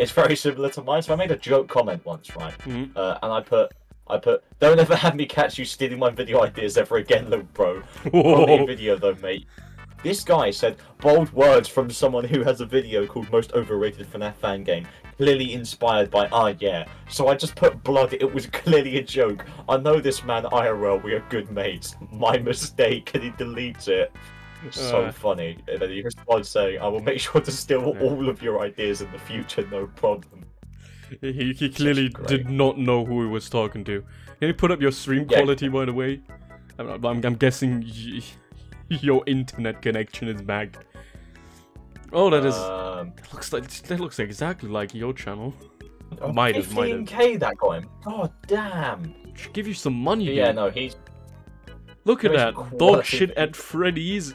It's very similar to mine. So I made a joke comment once, right? Mm-hmm. And I put, don't ever have me catch you stealing my video ideas ever again, little bro. Only a video though, mate. This guy said, bold words from someone who has a video called Most Overrated FNAF Fan Game, clearly inspired by, ah yeah. So I just put blood, it was clearly a joke. I know this man IRL, we are good mates. My mistake, and he deletes it. So funny. And then he responds saying, I will make sure to steal all of your ideas in the future, no problem. He clearly did not know who he was talking to. Can you put up your stream quality, by the way? I'm guessing... Your internet connection is back. Oh, that is. That looks exactly like your channel. Might have. 15K that got him. God damn. Should give you some money. Yeah, dude. No, he's. Look at that dog shit at Freddy's.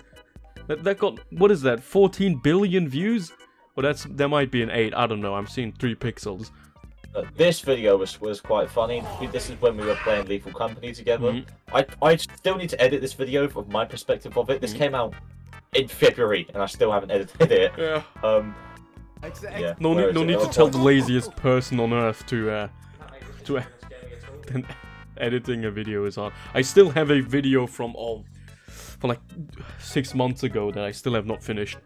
That got, what is that? 14 billion views? Well, that's, there might be an 8. I don't know. I'm seeing 3 pixels. This video was quite funny. This is when we were playing Lethal Company together. Mm-hmm. I still need to edit this video from my perspective of it. This came out in February, and I still haven't edited it. Yeah. No need to tell the laziest person on earth to editing a video is hard. I still have a video from like 6 months ago that I still have not finished.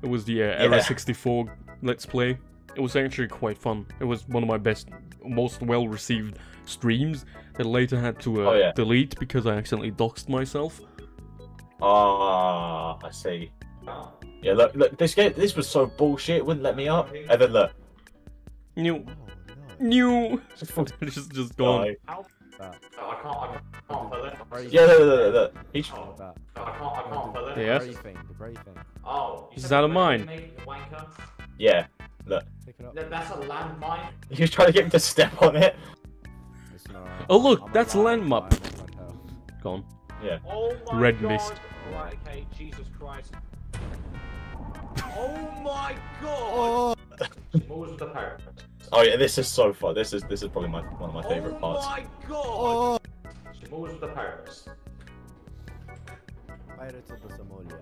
It was the Era 64 Let's Play. It was actually quite fun. It was one of my best, most well-received streams that I later had to delete because I accidentally doxed myself. Ah, I see. Yeah, look, this game, this was so bullshit, it wouldn't let me up. And then look. New. Just gone. I can't. Yeah, look. I can't. Yeah. The very thing. Oh. Is that a mine? Yeah. Look. That's a landmine. You're trying to get him to step on it. Oh look, that's a landmine. Gone. Yeah. Oh my Red God. Mist. Right, okay, Jesus Christ. Oh my God. What was the parrot? Oh yeah, this is so fun. This is probably one of my favorite parts. Oh my God. What was the parrots? Pirates of the Somalia.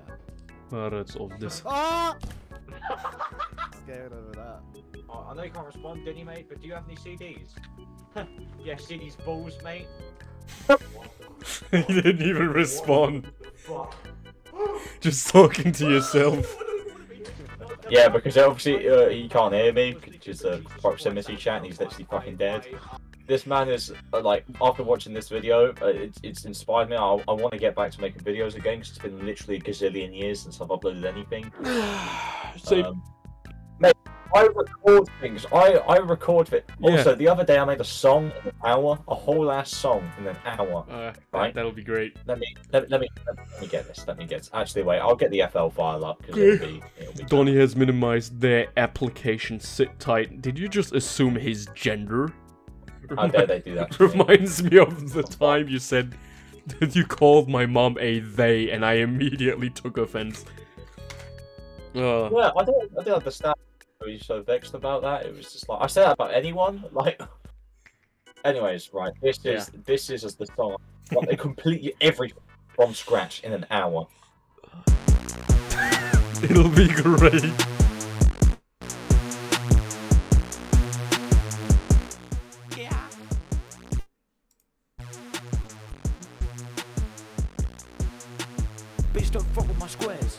Pirates of this. Ah! Scared over that. Oh, I know you can't respond, didn't you, mate? But do you have any CDs? Yeah, CDs balls, mate. He didn't even respond. Just talking to yourself. Yeah, because obviously he can't hear me because of proximity chat, and he's literally fucking dead. This man is, like, after watching this video, it's inspired me. I want to get back to making videos again, because it's been literally a gazillion years since I've uploaded anything. Mate, I record things. I record it. Yeah. Also, the other day I made a song in an hour, a whole ass song in an hour. Right? That'll be great. Let me get this. Let me get this. Actually, wait, I'll get the FL file up, because it'll be Donny has minimized their application. Sit tight. Did you just assume his gender? How dare they do that to me? Reminds me of the time you said that you called my mom a they, and I immediately took offense. Yeah, I don't understand why you're so vexed about that. It was just like, I say that about anyone. Like, anyways, right? This is just the song. Like, they completely everything from scratch in an hour. It'll be great. Fuck with my squares.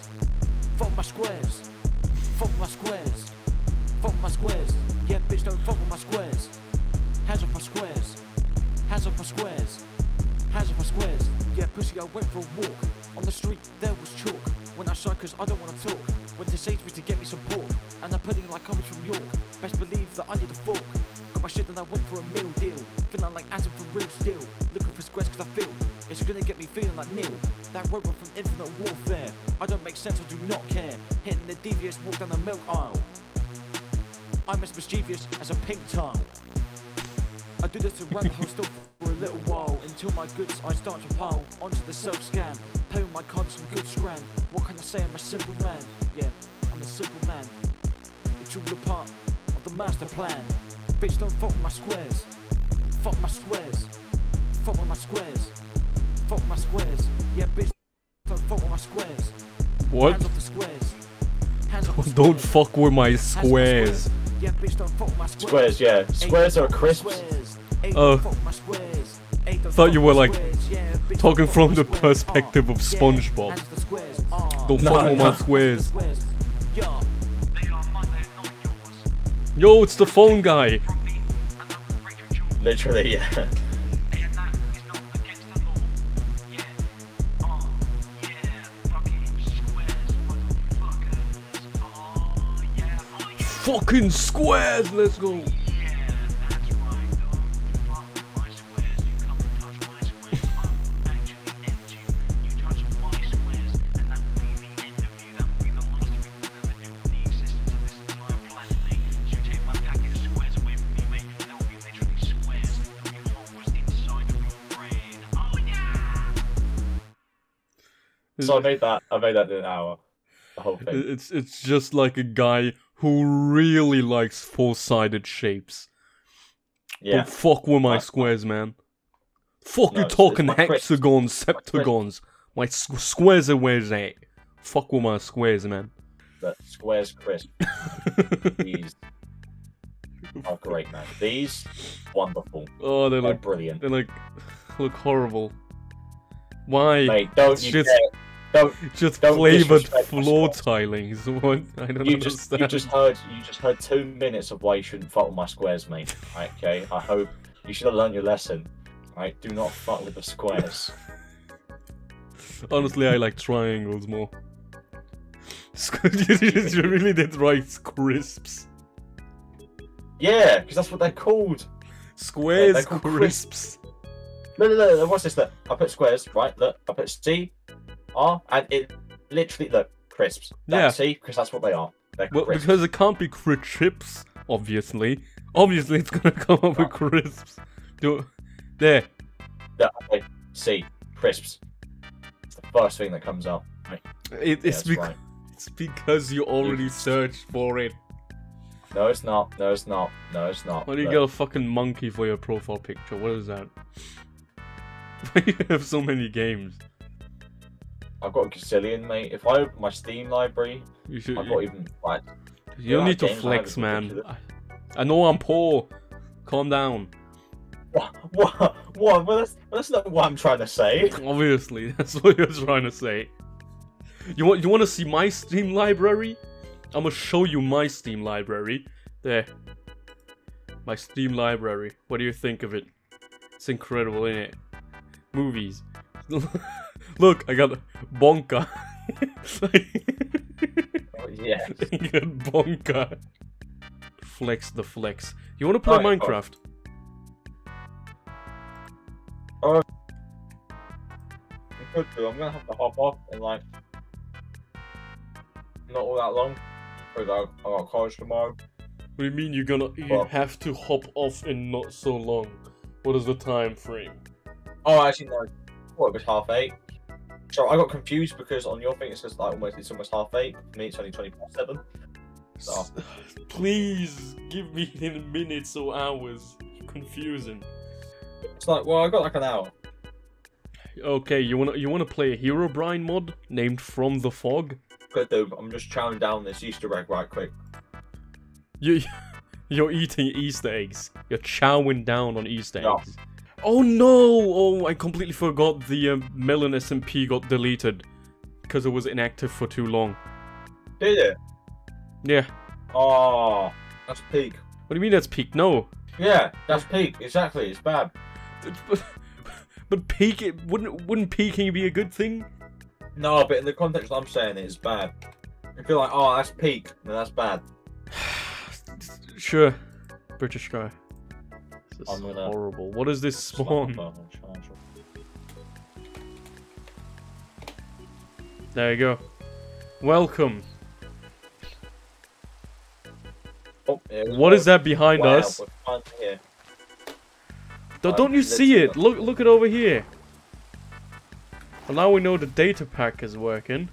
Squares, yeah. Squares are crisps. Oh. Thought you were like talking from the perspective of SpongeBob. Go fuck all my squares. Yo, it's the phone guy. Literally, yeah. Fucking squares, let's go. So I made that in an hour. The whole thing. It's just like a guy who really likes four-sided shapes. Yeah. But fuck with my squares, man. Fuck you talking hexagons, septagons. My squares are where they. Fuck with my squares, man. The squares crisp. These are great, man. These, wonderful. Oh, they're like brilliant. They like look horrible. Why? Mate, don't you just... Care. Just flavored floor tilings. What? I don't understand. You just heard 2 minutes of why you shouldn't fuck with my squares, mate. Right, okay, I hope you should have learned your lesson. Right, do not fuck with the squares. Honestly, I like triangles more. You really did write crisps. Yeah, because that's what they're called. Squares, they're called crisps. No, what's this? Look, I put squares. Right, look, I put C. Are and it literally look crisps. That's yeah, because that's what they are. They're well, crisps. Because it can't be chips, obviously. Obviously, it's gonna come up with crisps. Do there. Yeah, okay. See crisps. It's the first thing that comes up. Right. It's because you already searched for it. No, it's not. No, it's not. No, it's not. Why do you get a fucking monkey for your profile picture? What is that? Why do you have so many games? I've got a gazillion, mate. If I open my Steam library, you don't need to flex, man. I know I'm poor. Calm down. What? Well, that's not what I'm trying to say. Obviously, that's what you're trying to say. You want to see my Steam library? I'm gonna show you my Steam library. There. My Steam library. What do you think of it? It's incredible, isn't it? Movies. Look, I got Bonka. Oh, yes. I got Bonka. Flex the flex. You want to play Minecraft? Oh. I could do. I'm going to have to hop off in like... Not all that long. Because I got college tomorrow. What do you mean you have to hop off in not so long? What is the time frame? Oh, actually no. It was 8:30. So I got confused because on your thing it says like it's almost 8:30. For me, it's only 7:20. So. Please give me in minutes or hours. Confusing. It's like well, I got like an hour. Okay, you wanna play a Herobrine mod named From The Fog? Good dude, I'm just chowing down this Easter egg right quick. You're eating Easter eggs. You're chowing down on Easter eggs. Oh no! Oh, I completely forgot the melon SMP got deleted because it was inactive for too long. Did it? Yeah. Oh, that's peak. What do you mean that's peak? No. Yeah, that's peak. Exactly. It's bad. But peak, it wouldn't peaking be a good thing? No, but in the context I'm saying it's bad. I feel like, oh, that's peak. No, that's bad. Sure, British guy. This is horrible. What is this spawn? There you go. Welcome. Oh, what is that behind us? Don't you see it? Look it over here. Well, now we know the data pack is working.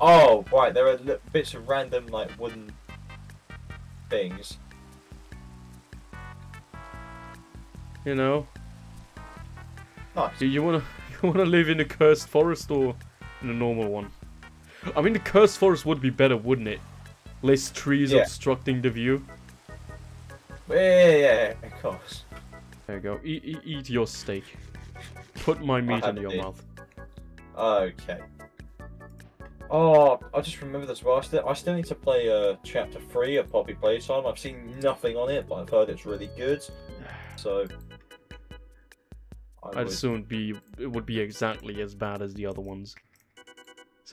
Oh, right. There are bits of random like wooden things. You know, nice. You wanna live in a cursed forest or in a normal one? I mean, the cursed forest would be better, wouldn't it? less trees obstructing the view. Yeah, of course. There you go. Eat your steak. Put my meat in your mouth. Okay. Oh, I just remembered as well. I still need to play Chapter 3 of Poppy Playtime. I've seen nothing on it, but I've heard it's really good. So I'd assume it would be exactly as bad as the other ones.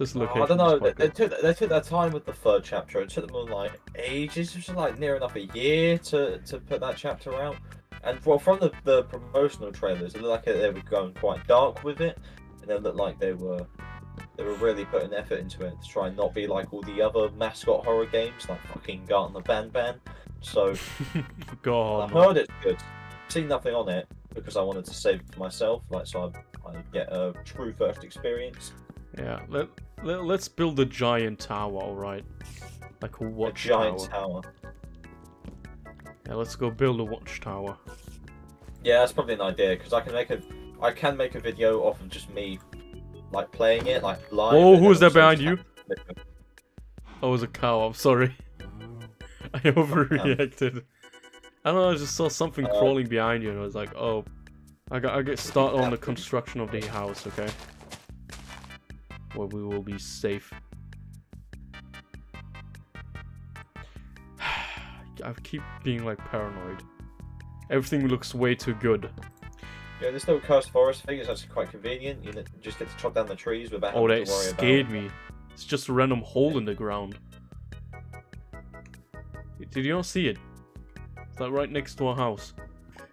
I don't know. They took their time with the third chapter. It took them like ages. It was like near enough a year to put that chapter out. And well, from the promotional trailers, it looked like they were going quite dark with it, and it looked like they were really putting effort into it to try and not be like all the other mascot horror games like fucking Garten the Ban Ban. So God, I heard it's good. Seen nothing on it because I wanted to save it for myself, like so I get a true first experience. Yeah, let's build a giant tower, alright? Like a watchtower. A giant tower. Yeah, let's go build a watchtower. Yeah, that's probably an idea because I can make a video off of just me, like playing it, like live. Oh, who's there behind you? Oh, it was a cow. I'm sorry. I overreacted. I don't know. I just saw something crawling behind you, and I was like, oh, I get started on the construction of the house, okay? Where we will be safe. I keep being like paranoid. Everything looks way too good. Yeah, this little cursed forest thing is actually quite convenient. You just get to chop down the trees without having to worry about. Oh, that scared me. It's just a random hole in the ground. Did you not see it? It's like right next to our house.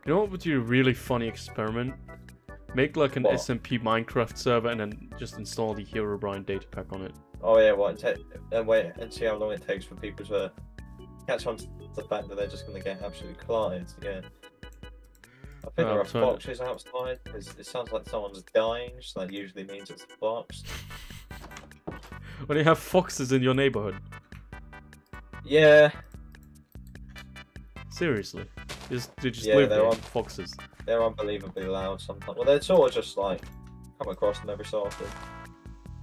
You know what would be a really funny experiment? Make like an SMP Minecraft server and then just install the Herobrine data pack on it. Oh yeah, wait and see how long it takes for people to catch on to the fact that they're just going to get absolutely clotted. Yeah. I think there are foxes outside. It sounds like someone's dying, so that usually means it's a fox. When you have foxes in your neighborhood. Yeah. Seriously. They just live there, foxes. They're unbelievably loud sometimes. Well, they're sort of just like, come across them every so often.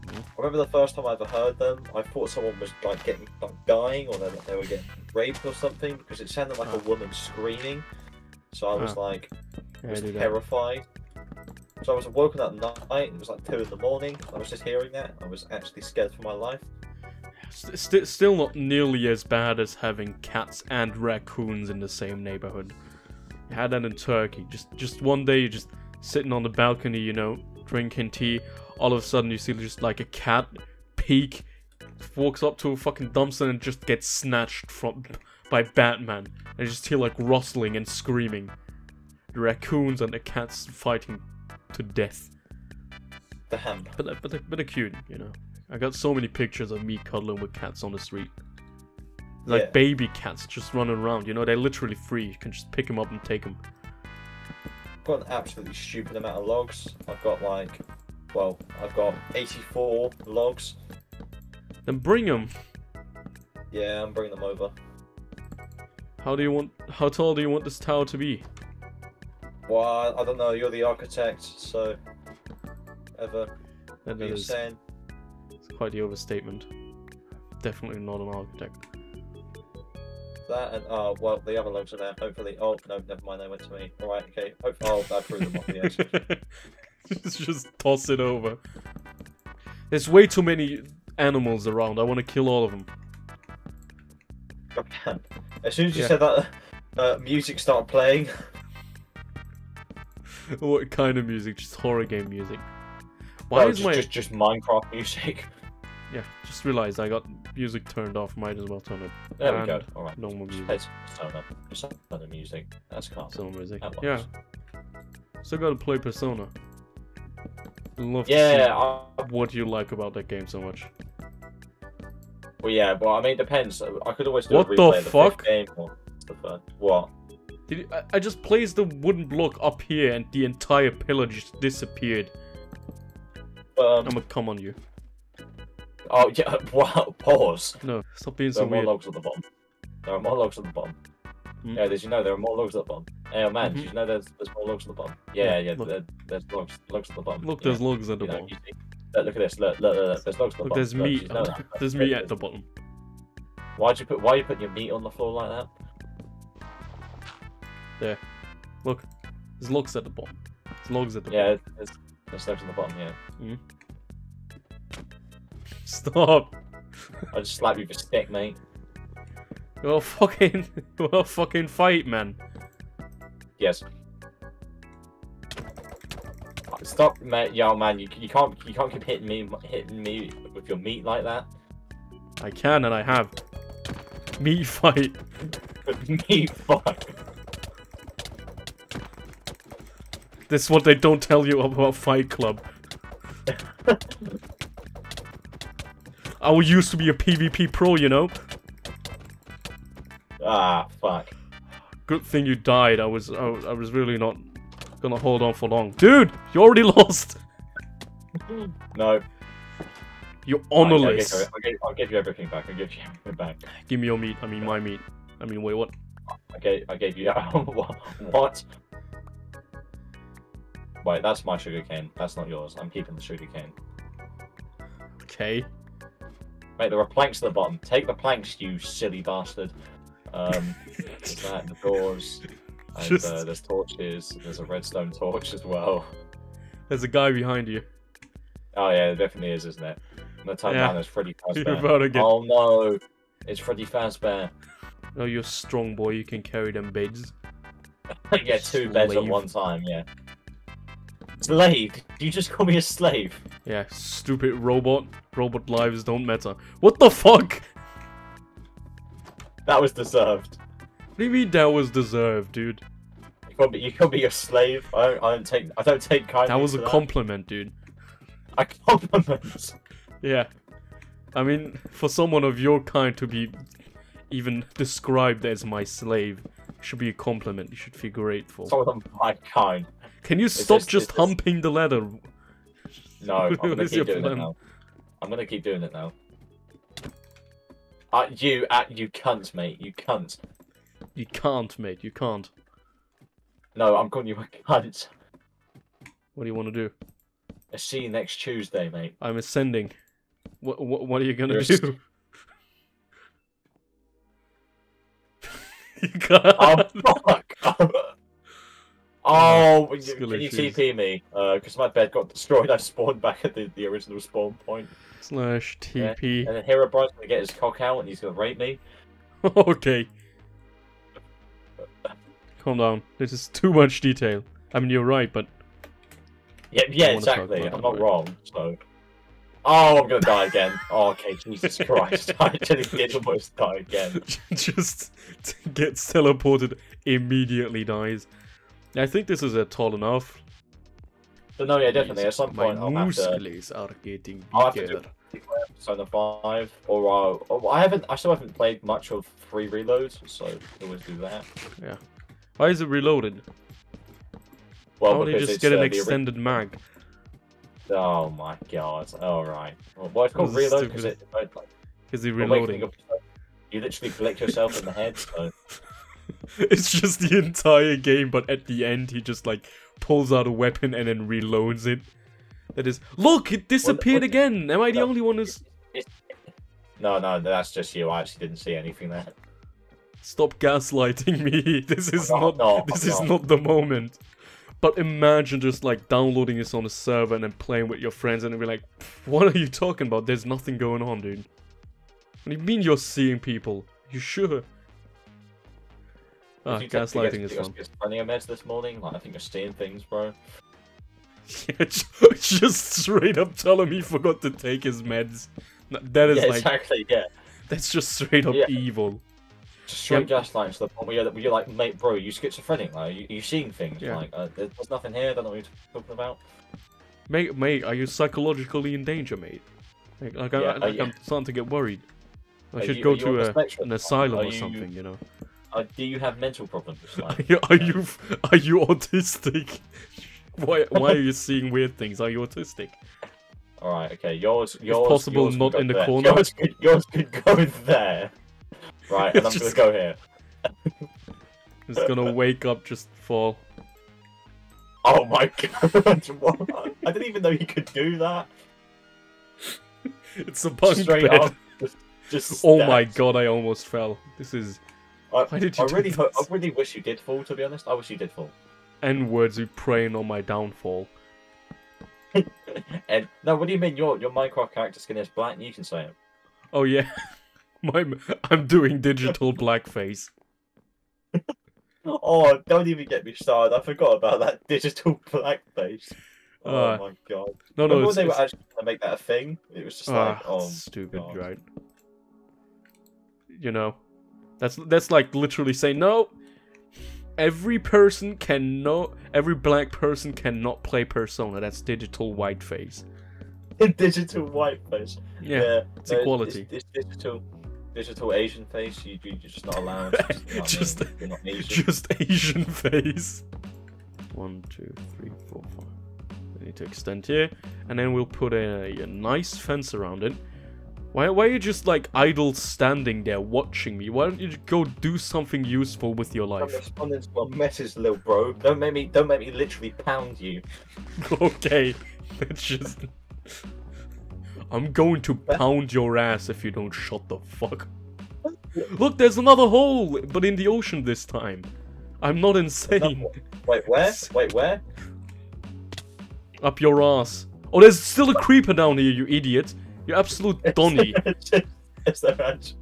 Mm-hmm. I remember the first time I ever heard them, I thought someone was like getting dying or they were getting raped or something because it sounded like a woman screaming. So I was like, was terrified. So I was woken up at night, it was like 2 in the morning, I was just hearing that, I was actually scared for my life. Still not nearly as bad as having cats and raccoons in the same neighborhood. I had that in Turkey. Just one day, you're just sitting on the balcony, you know, drinking tea. All of a sudden, you see just like a cat peek, walks up to a fucking dumpster and just gets snatched by Batman. And you just hear like rustling and screaming. The raccoons and the cats fighting to death. Damn. But they're cute, you know. I got so many pictures of me cuddling with cats on the street. Like baby cats just running around, you know, they're literally free. You can just pick them up and take them. I've got an absolutely stupid amount of logs. I've got like, well, I've got 84 logs. Then bring them. Yeah, I'm bringing them over. How tall do you want this tower to be? Well, I don't know, you're the architect, so... Whatever you're saying. It's quite the overstatement. Definitely not an architect. That and well, the other logs are there. Hopefully, oh no, never mind. They went to me. All right, okay. Hopefully, I threw them off the edge. Just toss it over. There's way too many animals around. I want to kill all of them. As soon as you said that, music started playing. What kind of music? Just horror game music. Why is my just Minecraft music? Yeah, just realized I got music turned off. Might as well turn it. There we go. All right. Normal music. It's Persona music. That's cool. Persona music. That still got to play Persona. Love to see what you like about that game so much. Well, yeah, but I mean, it depends. I could always do a replay of the fifth game or the third. What? I just placed the wooden block up here, and the entire pillar just disappeared. I'm gonna come on you. Oh yeah! Wow! Pause. No, stop being so weird. There are more logs at the bottom. There are more logs at the bottom. Mm. Yeah, did you know there are more logs at the bottom? Hey, oh, man, did you know there's more logs at the bottom? Yeah. There's logs at the bottom. Look, there's logs at the bottom. Look at this. Look, there's logs at the bottom. There's meat at the bottom. Why are you putting your meat on the floor like that? There. Look. There's logs at the bottom. Yeah, there's stuff on the bottom, yeah. Mm. Stop! I'll just slap you with a stick, mate. We'll fucking fight, man. Yes. Stop, mate. Yo, man, you can't keep hitting me with your meat like that. I can, and I have. Meat fight. Meat fight. This is what they don't tell you about Fight Club. I used to be a PvP pro, you know. Ah, fuck. Good thing you died. I was really not gonna hold on for long. Dude, you already lost. No. You're honorless. I'll give you everything back. Give me your meat. I mean my meat. I mean, wait, what? Okay, I gave you. What? Wait, that's my sugar cane. That's not yours. I'm keeping the sugar cane. Okay. Mate, there are planks at the bottom. Take the planks, you silly bastard. There's that, the doors, and there's torches, there's a redstone torch as well. There's a guy behind you. Oh yeah, there definitely is, isn't it? And the time down there's Freddy Fazbear. Oh no, it's Freddy Fazbear. No, you're strong boy, you can carry them beds. Yeah, two beds at one time, yeah. Slave? Did you just call me a slave? Yeah, stupid robot. Robot lives don't matter. What the fuck? That was deserved. What do you mean that was deserved, dude? You call me a slave. I don't take kindly. That was a compliment, dude. A compliment. Yeah. I mean, for someone of your kind to be even described as my slave should be a compliment. You should feel grateful. Someone of my kind. Can you stop just humping the ladder? No, I'm gonna keep doing it now. You cunt, mate. You cunt. You can't, mate. You can't. No, I'm calling you a cunt. What do you want to do? I see you next Tuesday, mate. I'm ascending. What are you gonna do? You can't. Oh fuck! Oh, can you TP me? Because my bed got destroyed. I spawned back at the original spawn point. /TP. And then Herobrine's gonna get his cock out and he's gonna rape me. Okay. Calm down. This is too much detail. I mean, you're right, but yeah, exactly. I'm not wrong. So, oh, I'm gonna die again. Oh, okay, Jesus Christ! I actually did almost die again. Just gets teleported, immediately dies. I think this is tall enough. But no, yeah, definitely. At some point, I'll have to do Persona 5, or I still haven't played much of free reloads, so I'll always do that. Yeah. Why is it reloaded? Well, how do you just get an extended mag? Oh my god! All right. Well, why it's called reload? Because it. Because you're reloading. You literally flick yourself in the head. So. It's just the entire game, but at the end he just like pulls out a weapon and then reloads it. That is, look, it disappeared again. Am I the only one who's? No, that's just you. I actually didn't see anything there. Stop gaslighting me. This is not the moment. But imagine just like downloading this on a server and then playing with your friends and be like, what are you talking about? There's nothing going on, dude. What do you mean you're seeing people? You sure? Ah, gaslighting is fun. Running a meds this morning, like I think you're seeing things, bro. Yeah, just straight up telling me he forgot to take his meds. That is like exactly, yeah. That's just straight up evil. Just straight gaslighting to the point where you're like, mate, bro, you schizophrenic, like you seeing things, like there's nothing here. I don't know what you're talking about. Mate, are you psychologically in danger, mate? I'm starting to get worried. I should go to an asylum or something, you know. Do you have mental problems? Like, are you autistic? Why are you seeing weird things? Are you autistic? All right, okay. Yours. It's possible yours not in the corner. Yours could go there. Right, and I'm just gonna go here. Just gonna wake up, just fall. Oh my god! What? I didn't even know you could do that. It's a bunk bed. Straight up. Just oh my god, I almost fell. This is... Why did you I really wish you did fall, to be honest. I wish you did fall. N-words who preying on my downfall. And now, what do you mean your Minecraft character skin is black and you can say it? Oh yeah. I'm doing digital blackface. Oh, don't even get me started. I forgot about that digital blackface. Oh my god. No, no, they were actually going to make that a thing. It was just like, oh, stupid, god. Right? You know, that's like literally saying no. Every person can every black person cannot play Persona. That's digital whiteface. Digital whiteface. Yeah, yeah, it's equality. It's digital. Digital Asian face, you're just not allowed. You're not Asian. Just Asian face. 1, 2, 3, 4, 5. We need to extend here, and then we'll put a nice fence around it. Why are you just like idle standing there watching me? Why don't you go do something useful with your life? I'm responding to a message, little bro. Don't make me literally pound you. Okay, that's just. I'm going to pound your ass if you don't shut the fuck up. Look, there's another hole, but in the ocean this time. I'm not insane. Wait, where? Wait, where? Up your ass. Oh, there's still a creeper down here, you idiot. You absolute Donny. Is there actually...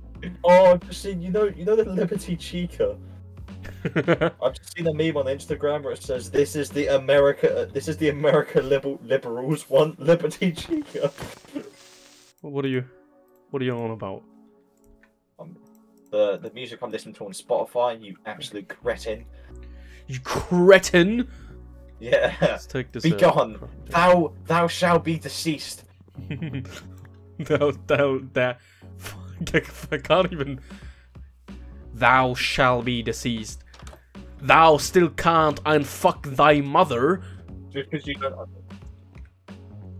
Oh, I've just seen, you know the Liberty Chica? I've just seen a meme on Instagram where it says, this is the America liberals want Liberty Chica. What are you on about? The music I'm listening to on Spotify, you absolute cretin. You cretin? Yeah. Let's take this. Be gone. Thou shall be deceased. I can't even. Thou shall be deceased. Thou still can't unfuck thy mother. Just because you don't.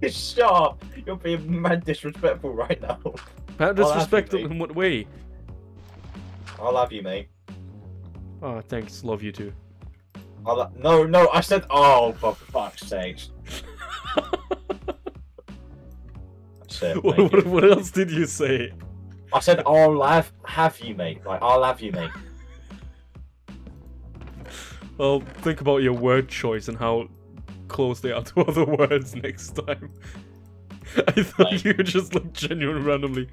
Shut up! You're being mad disrespectful right now. Mad disrespectful in what way? I love you, mate. Oh, thanks. Love you too. No, I said. Oh, for fuck's sake. What else did you say? I said, I'll have you, mate. Like, I'll have you, mate. Well, think about your word choice and how close they are to other words next time. I thought you were just like genuine randomly,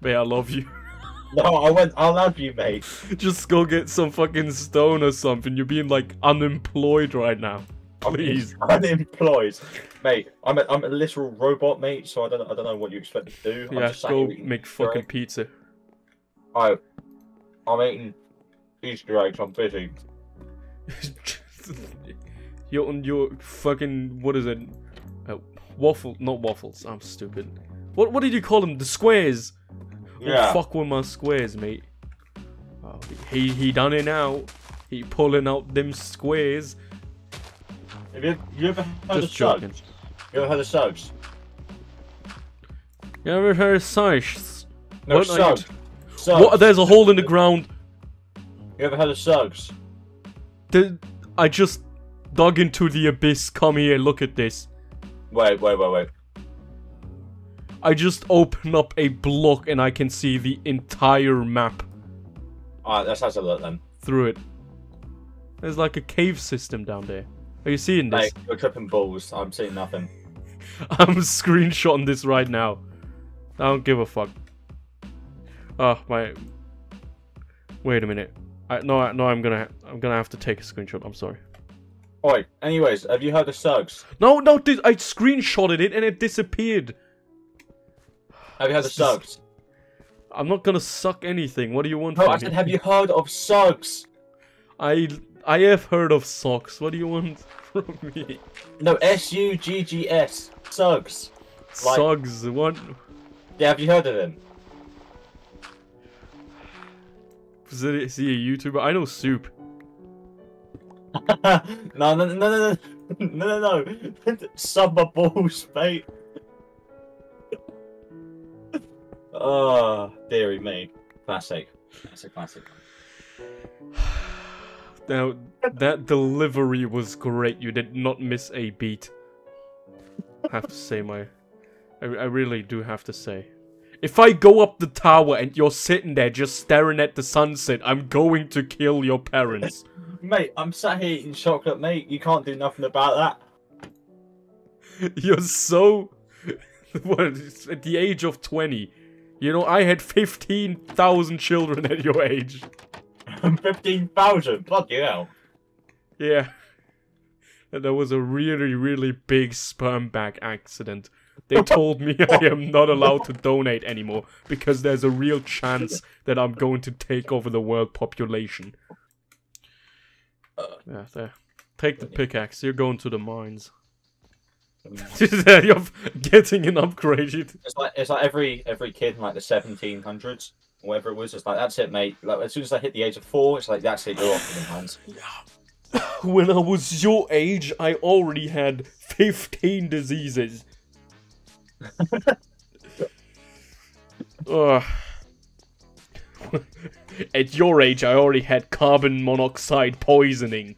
mate, I love you. No, I went, I'll have you, mate. Just go get some fucking stone or something. You're being like unemployed right now. Please. Unemployed, mate. I'm a literal robot, mate. So I don't know what you expect me to do. Yeah, I'm just go make fucking pizza. Oh, I'm eating Easter eggs. I'm busy. You're on your fucking what is it? Waffle? Not waffles. I'm stupid. What did you call them? The squares. Yeah. Oh, fuck with my squares, mate. Oh, he done it now. He pulling out them squares. Have you ever heard of SUGs? You ever heard of SUGs? You ever heard of SUGs? No, SUGs. What? There's a hole in the ground. You ever heard of SUGs? I just dug into the abyss. Come here, look at this. Wait. I just open up a block and I can see the entire map. Alright, let's have a look then. Through it. There's like a cave system down there. Are you seeing this? Mate, you're tripping balls. I'm seeing nothing. I'm screenshotting this right now. I don't give a fuck. Oh my! Wait a minute. No, I'm gonna have to take a screenshot. I'm sorry. Oi. Anyways, have you heard of SUGs? No. I screenshotted it and it disappeared. Have you heard of SUGs? I'm not gonna suck anything. What do you want? No, I said, have you heard of SUGs? I have heard of socks. What do you want from me? No, SUGGS. Suggs. Like, Suggs, what? Yeah, have you heard of him? Is he a YouTuber? I know Soup. No. Summer balls, mate. Oh, dearie me. Classic. That's a classic. Now, that delivery was great. You did not miss a beat. I have to say, I really do have to say. If I go up the tower and you're sitting there just staring at the sunset, I'm going to kill your parents. Mate, I'm sat here eating chocolate, mate. You can't do nothing about that. You're so... at the age of 20. You know, I had 15,000 children at your age. 15,000? Bloody hell. Yeah. And there was a really, really big sperm bag accident. They told me I am not allowed to donate anymore because there's a real chance that I'm going to take over the world population. Yeah, there. Take the pickaxe. You're going to the mines. You're getting an upgrade. It's like every kid in like the 1700s, or whatever it was. It's like, that's it, mate. Like, as soon as I hit the age of 4, it's like, that's it. You're off to the mines. When I was your age, I already had 15 diseases. At your age, I already had carbon monoxide poisoning.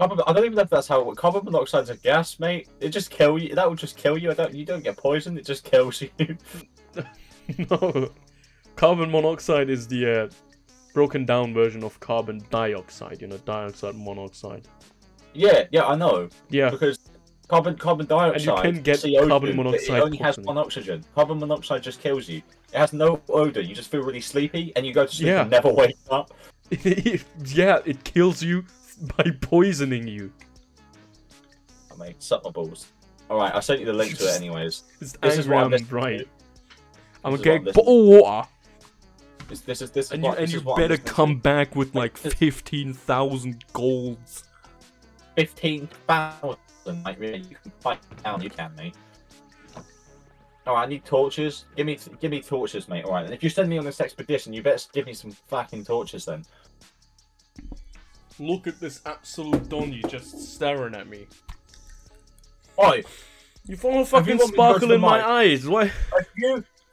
I don't even know if that's how. Carbon monoxide's a gas, mate. It just kill you. That will just kill you. You don't get poisoned. It just kills you. No, carbon monoxide is the broken down version of carbon dioxide. You know, dioxide, monoxide. Yeah, I know. Yeah, because. Carbon dioxide, and you can get CO2, carbon monoxide. It only has one oxygen. Carbon monoxide just kills you. It has no odor. You just feel really sleepy, and you go to sleep and never wake up. Yeah, it kills you by poisoning you. Oh, mate, suck my balls. All right, I sent you the link to it anyways. This is why I'm right. I'm getting bottled water. This is and you better come back with like 15,000 golds. 15,000. Like, really, you can fight down, you can, mate. Alright, I need torches. Give me torches, mate. Alright, and if you send me on this expedition, you better give me some fucking torches then. Look at this absolute Donny just staring at me. Oi! You found a fucking sparkle in my eyes, why?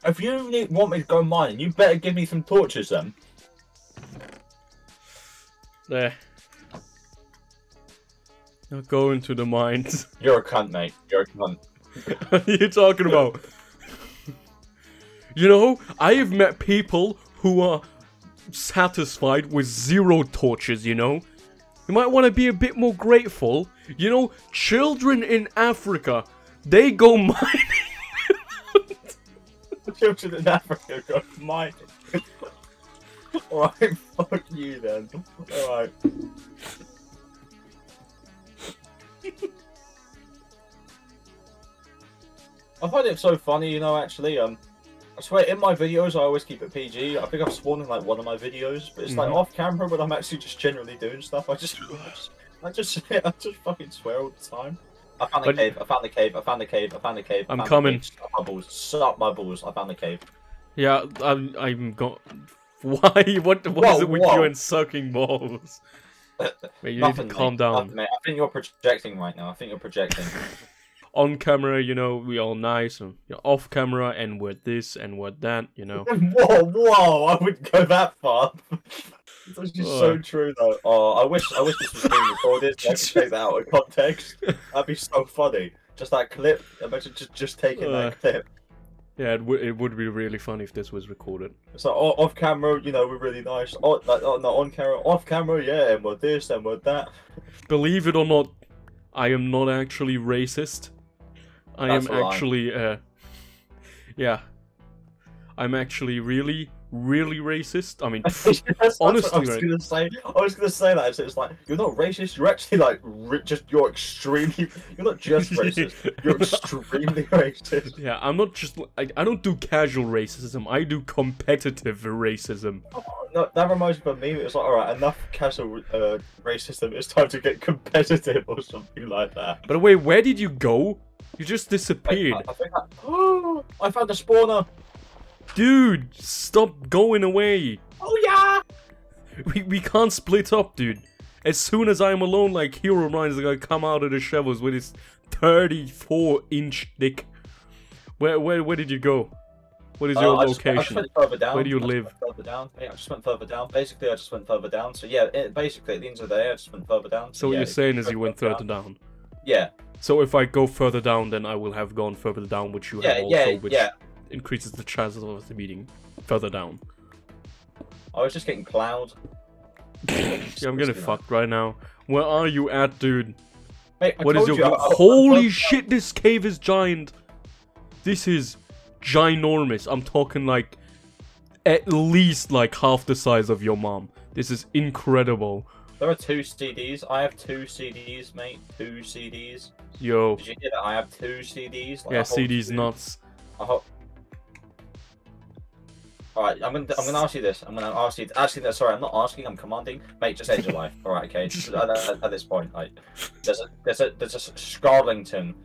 If you want me to go mining, you better give me some torches then. There. You're going to the mines. You're a cunt, mate. You're a cunt. What are you talking about? You know, I have met people who are satisfied with 0 torches, you know? You might want to be a bit more grateful. You know, children in Africa, they go mining. Children in Africa go mining. Alright, fuck you then. Alright. I find it so funny, you know, actually, I swear, in my videos, I always keep it PG. I think I've sworn in, like, one of my videos, but it's, like, off camera when I'm actually just generally doing stuff. I just fucking swear all the time. I found the cave. I'm coming. Suck my balls. Suck my balls. I found the cave. Yeah, I'm got... Why? What is it with you and sucking balls? Wait, you need to calm down. Nothing, mate. I think you're projecting right now. I think you're projecting. On camera, you know, we all nice, and you're off camera, and we're this, and we're that, you know. Whoa, I wouldn't go that far. That's just so true, though. Oh, I wish this was being recorded. So I could take that out of context. That'd be so funny. Just that clip. Imagine just taking that clip. Yeah, it would be really funny if this was recorded. So off camera, you know, we're really nice. No, on camera, off camera, yeah, and we're this, and we're that. Believe it or not, I am not actually racist. I'm actually really, really racist. I mean, that's honestly, what I was gonna say that. So it's like, you're not racist. You're actually like you're extremely. You're not just racist. You're extremely racist. Yeah, I'm not just. I don't do casual racism. I do competitive racism. Oh, no, that reminds me of me. It's like, all right, enough casual racism. It's time to get competitive or something like that. But wait, where did you go? You just disappeared. I found a spawner. Dude, stop going away. Oh yeah. We can't split up, dude. As soon as I'm alone, like Herobrine is gonna come out of the shovels with his 34-inch dick. Where did you go? What is your location? I just went further down. Where do you live? Further down. Yeah, I just went further down. Basically, I just went further down. So yeah, basically at the end of the day, I just went further down. So what you're saying is you went further down. Yeah. So if I go further down, then I will have gone further down, which you have also. Which... Yeah. increases the chances of it meeting further down. I was just getting plowed. Yeah, I'm getting fucked right now. Where are you at, dude? Mate, what is your... Holy shit, this cave is giant. This is ginormous. I'm talking like at least like half the size of your mom. This is incredible. There are 2 CDs. I have 2 CDs, mate. 2 CDs. Yo. Did you hear that? I have 2 CDs. Like, yeah, CDs nuts. I hope... Alright, I'm gonna ask you this. I'm gonna ask you. Actually, no, sorry, I'm not asking. I'm commanding. Mate, just end your life. All right, okay. Just, at this point, like, there's a Scarlington.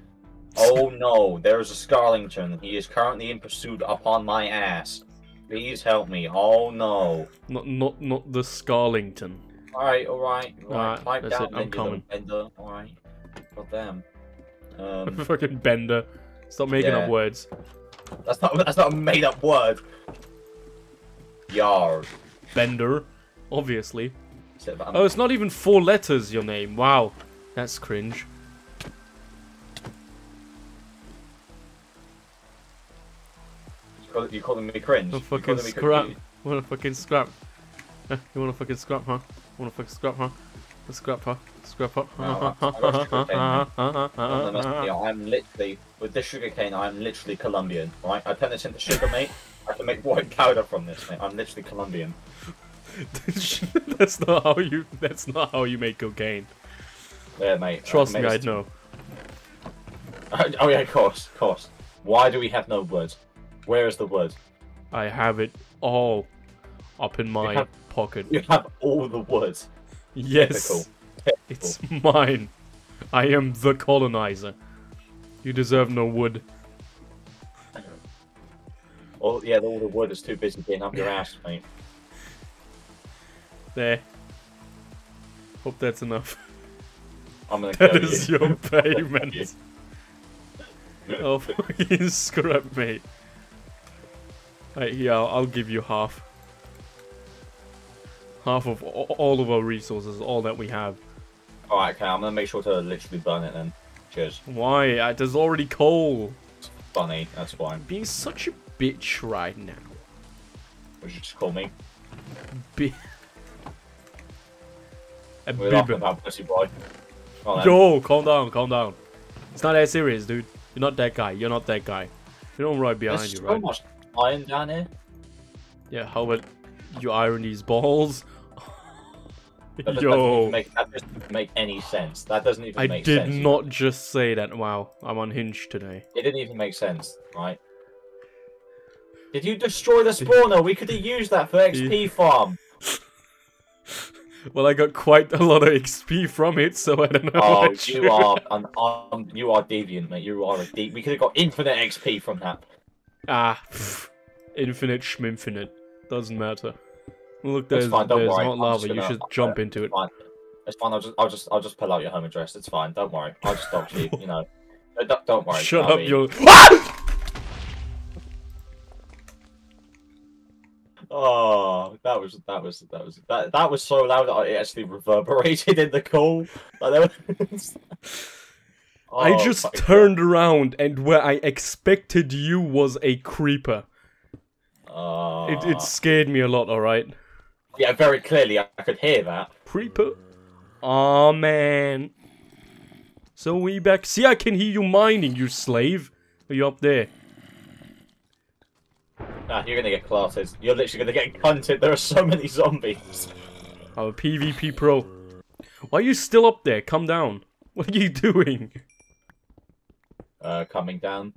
Oh no, there is a Scarlington. He is currently in pursuit upon my ass. Please help me. Oh no. Not the Scarlington. All right. Pipe down, it. I'm coming. Bender. All right. Goddamn. Fucking Bender. Stop making up words. That's not a made up word. Yar. Bender, obviously. Oh, it's not even 4 letters, your name. Wow. That's cringe. You're calling me cringe? What a fucking scrap. What a fucking scrap. You wanna fucking scrap, huh? Let's scrap, huh? Scrap, huh? I'm literally, with this sugarcane, I'm literally Colombian, right? I turn this into sugar, mate. I can make white powder from this, mate. I'm literally Colombian. That's not how you make cocaine. Yeah, mate. Trust me, I know. Oh yeah, of course. Why do we have no wood? Where is the wood? I have it all up in my pocket. You have all the wood. Yes. Typical. It's mine. I am the colonizer. You deserve no wood. Oh yeah, all the wood is too busy being up your ass, mate. There. Hope that's enough. I'm gonna kill you. That is your payment. Oh, fucking scrap, mate. Right, yeah, I'll give you half. Half of all of our resources, all that we have. Alright, okay, I'm gonna make sure to literally burn it then. Cheers. Why? There's already coal. It's funny, that's why. Being such a bitch right now. Would you just call me? We're laughing about pussy boy. Yo, calm down. It's not that serious, dude. You're not that guy. You don't right behind There's you, so right? Much iron down here. Yeah, how about you iron these balls? Yo. That doesn't make any sense. That doesn't even make sense. I did not just say that. Wow, I'm unhinged today. It didn't even make sense, right? Did you destroy the spawner? We could have used that for XP farm. Well, I got quite a lot of XP from it, so I don't know. Oh, you are deviant, mate. You are a deep. We could have got infinite XP from that. Ah, pff. Infinite schminfinite. Doesn't matter. Look, there's not lava. You should jump into it. It's fine. I'll just pull out your home address. It's fine. Don't worry. I'll just dodge you. You know. Don't worry. Shut up, you. Oh, that was so loud that it actually reverberated in the call. Like, oh, I just turned around, and where I expected you was a creeper. It scared me a lot. All right. Yeah, very clearly I could hear that. Creeper. Oh man. So we back. See, I can hear you mining, you slave. Are you up there? Nah, you're gonna get clotted. You're literally gonna get cunted. There are so many zombies. Oh, PvP pro. Why are you still up there? Come down. What are you doing? Coming down.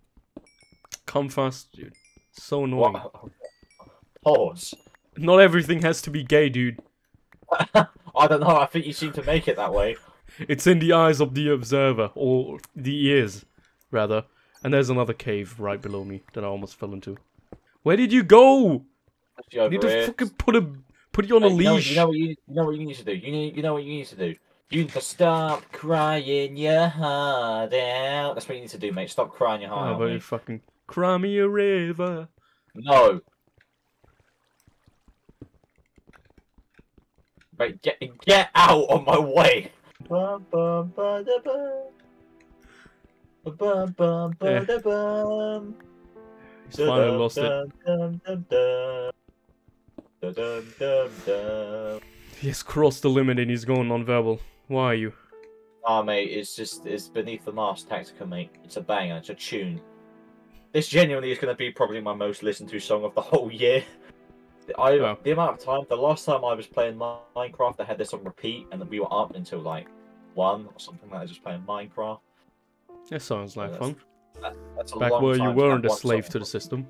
Come fast, dude. So annoying. What? Pause. Not everything has to be gay, dude. I don't know. I think you seem to make it that way. It's in the eyes of the observer, or the ears, rather. And there's another cave right below me that I almost fell into. Where did you go? You need to fucking put you on a leash. You know what you need to do. You need to stop crying your heart out. That's what you need to do, mate. Stop crying your heart out. But you fucking cry me a river. No. Right, get out of my way. Finally lost it. He has crossed the limit and he's going non-verbal. Why are you? Ah, mate, it's just, it's beneath the mask tactica, mate. It's a banger, it's a tune. This genuinely is going to be probably my most listened to song of the whole year. The amount of time, the last time I was playing Minecraft, I had this on repeat, and then we were up until like 1 or something like that, just playing Minecraft. That sounds like fun. That's a back where you weren't a slave to the system.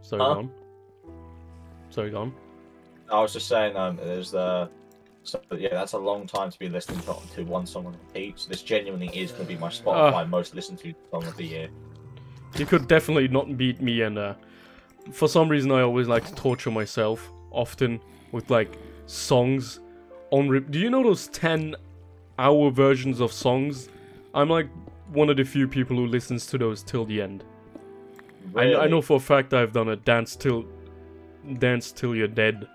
Sorry, Don. Sorry, Don. I was just saying, there's the... So, yeah, that's a long time to be listening to one song on repeat. So this genuinely is going to be my Spotify most listened to song of the year. You could definitely not beat me, and for some reason I always like to torture myself, often with like songs on repeat. Do you know those 10-hour versions of songs? I'm like one of the few people who listens to those till the end. Really? I know for a fact I've done a Dance Till You're Dead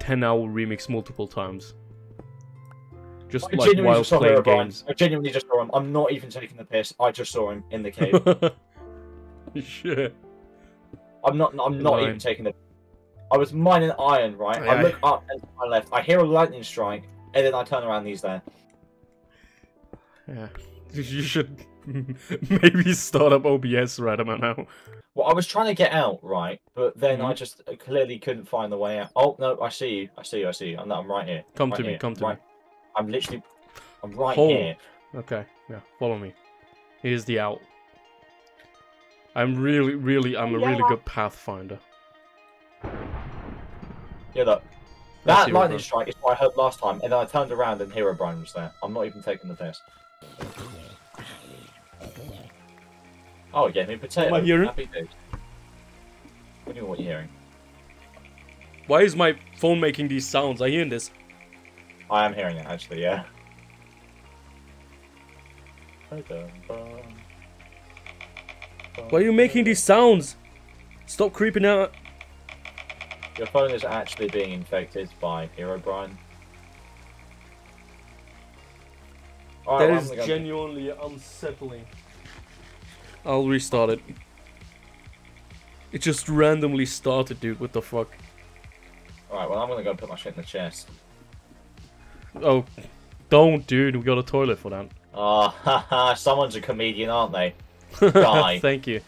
10-hour remix multiple times. Just like while playing games. I genuinely just saw him. I'm not even taking the piss. I just saw him in the cave. Shit. I'm not even taking the piss. I was mining iron, right? Yeah. I look up and to my left. I hear a lightning strike, and then I turn around and he's there. Yeah. You should maybe start up OBS right about now. Well, I was trying to get out, right? But then I just clearly couldn't find the way out. Oh, no, I see you. I see you. I'm right here. Come right to me, here. Come to right. me. I'm literally... I'm right here. Okay, yeah, follow me. Here's the out. I'm really good pathfinder. Yeah, look. That lightning strike is what I heard last time, and then I turned around and Herobrine was there. I'm not even taking the piss. Oh, yeah, I mean, potato. What am I hearing? Happy dude. What do you mean, what you're hearing? Why is my phone making these sounds? Are you hearing this? I am hearing it, actually, yeah. Why are you making these sounds? Stop creeping out. Your phone is actually being infected by Herobrine. Oh, that is genuinely unsettling. I'll restart it. It just randomly started, dude. What the fuck? Alright, well, I'm gonna go put my shit in the chest. Oh, don't, dude. We got a toilet for that. Oh, haha. Someone's a comedian, aren't they? Die. Thank you.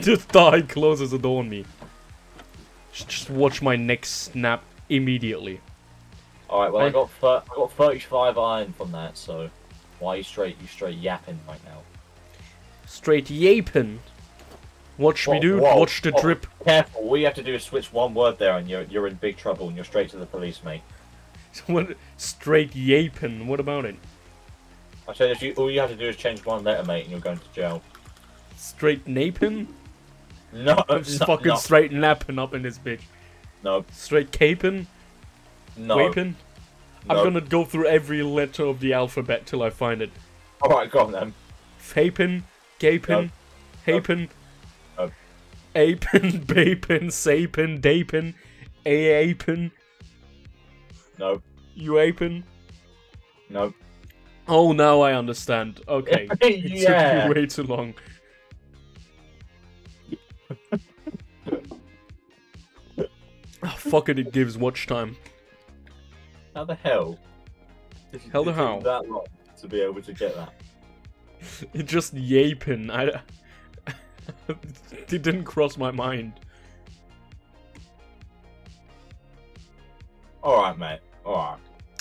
Just die. Closes the door on me. Just watch my neck snap immediately. Alright, well, I got 35 iron from that, so... Why are you straight yapping right now? Straight yapin. Watch me, dude. Watch the drip. Careful. All you have to do is switch one word there, and you're in big trouble, and you're straight to the police, mate. What? Straight yapin. What about it? I said if you, all you have to do is change one letter, mate, and you're going to jail. Straight napin? No. Fucking straight napping up in this bitch. No. Straight capin? No. Wapin? No. I'm gonna go through every letter of the alphabet till I find it. All right, go on then. Fapin, Gapin, Hapin, Apin, Bapin, Sapin, Dapin, Aapin. No. Uapin? No. Oh, now I understand. Okay. It took me way too long. Oh, fuck it, it gives watch time. How the hell? How the hell? That long to be able to get that. It just yaping. It didn't cross my mind. Alright, mate. Alright.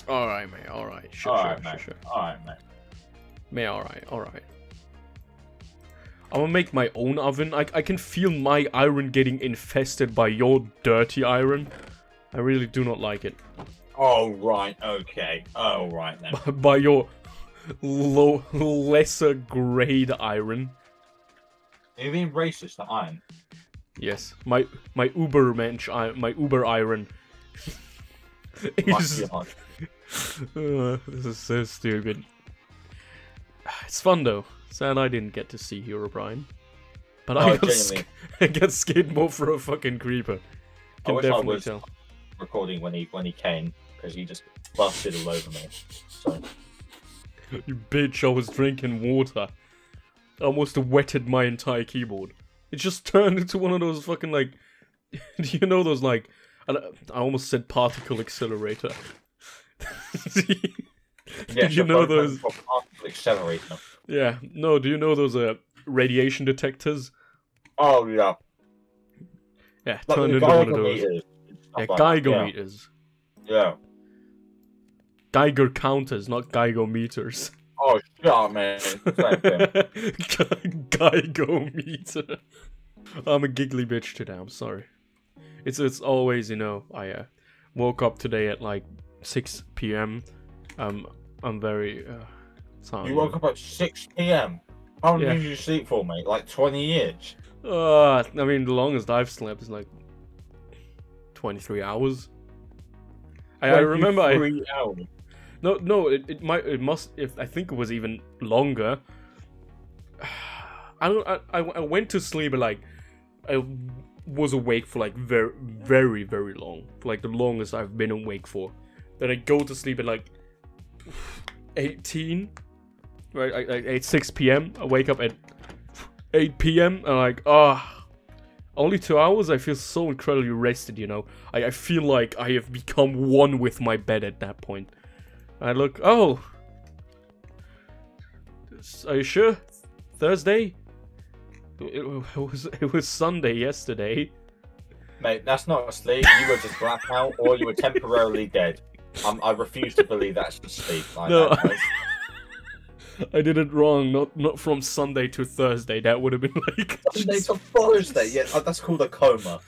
Alright, mate. Alright. Sure. Alright, mate. Mate, alright. I'm gonna make my own oven. I can feel my iron getting infested by your dirty iron. I really do not like it. Oh, right. Okay. Oh, right, then. By your... lesser grade iron. Are you being racist to iron? Yes, my uber mensch, my uber iron. Is... this is so stupid. It's fun though. Sad I didn't get to see Herobrine, but I got scared more for a fucking creeper. Can definitely I was tell. Recording when he came because he just busted all over me. So. You bitch, I was drinking water. almost wetted my entire keyboard. It just turned into one of those fucking, like, do you know those, like, I almost said particle accelerator. Yeah, do you know those? Particle accelerator. Yeah, no, do you know those radiation detectors? Oh, yeah. Yeah, like turned into one of those. Yeah, Geiger meters. Yeah. Geiger counters, not Geiger meters. Oh, shut up, man. Geiger meter. I'm a giggly bitch today, I'm sorry. It's always, you know, I woke up today at like 6 PM. I'm very tired. You woke up at 6 PM? How long did you sleep for, mate? Like 20 years? I mean, the longest I've slept is like 23 hours. I remember hours? No, I think it was even longer. I went to sleep at like, I was awake for like very, very, very long. For like the longest I've been awake for. Then I go to sleep at like 18, right? Like at 6 PM. I wake up at 8 PM. I'm like, only 2 hours. I feel so incredibly rested, you know. I feel like I have become one with my bed at that point. I look, oh, are you sure? Thursday? It was Sunday yesterday. Mate, that's not sleep. You were just blacked out, or you were temporarily dead. I refuse to believe that's just sleep. I did it wrong. Not from Sunday to Thursday. That would have been like Sunday to Thursday. Yeah, that's called a coma.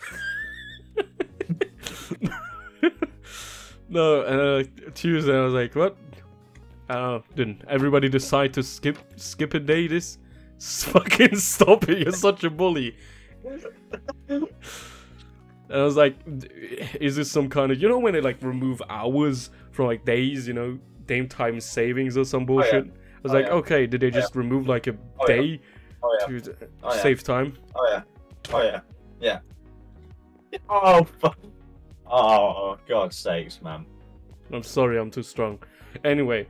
No, Tuesday I was like, what? Didn't everybody decide to skip a day? This fucking stop it! You're such a bully. And I was like, is this some kind of, you know, when they like remove hours from like days, you know, game time savings or some bullshit? Oh, yeah. I was okay, did they just remove like a day to save time? Yeah. Oh fuck. Oh, God's sakes, man. I'm sorry, I'm too strong. Anyway.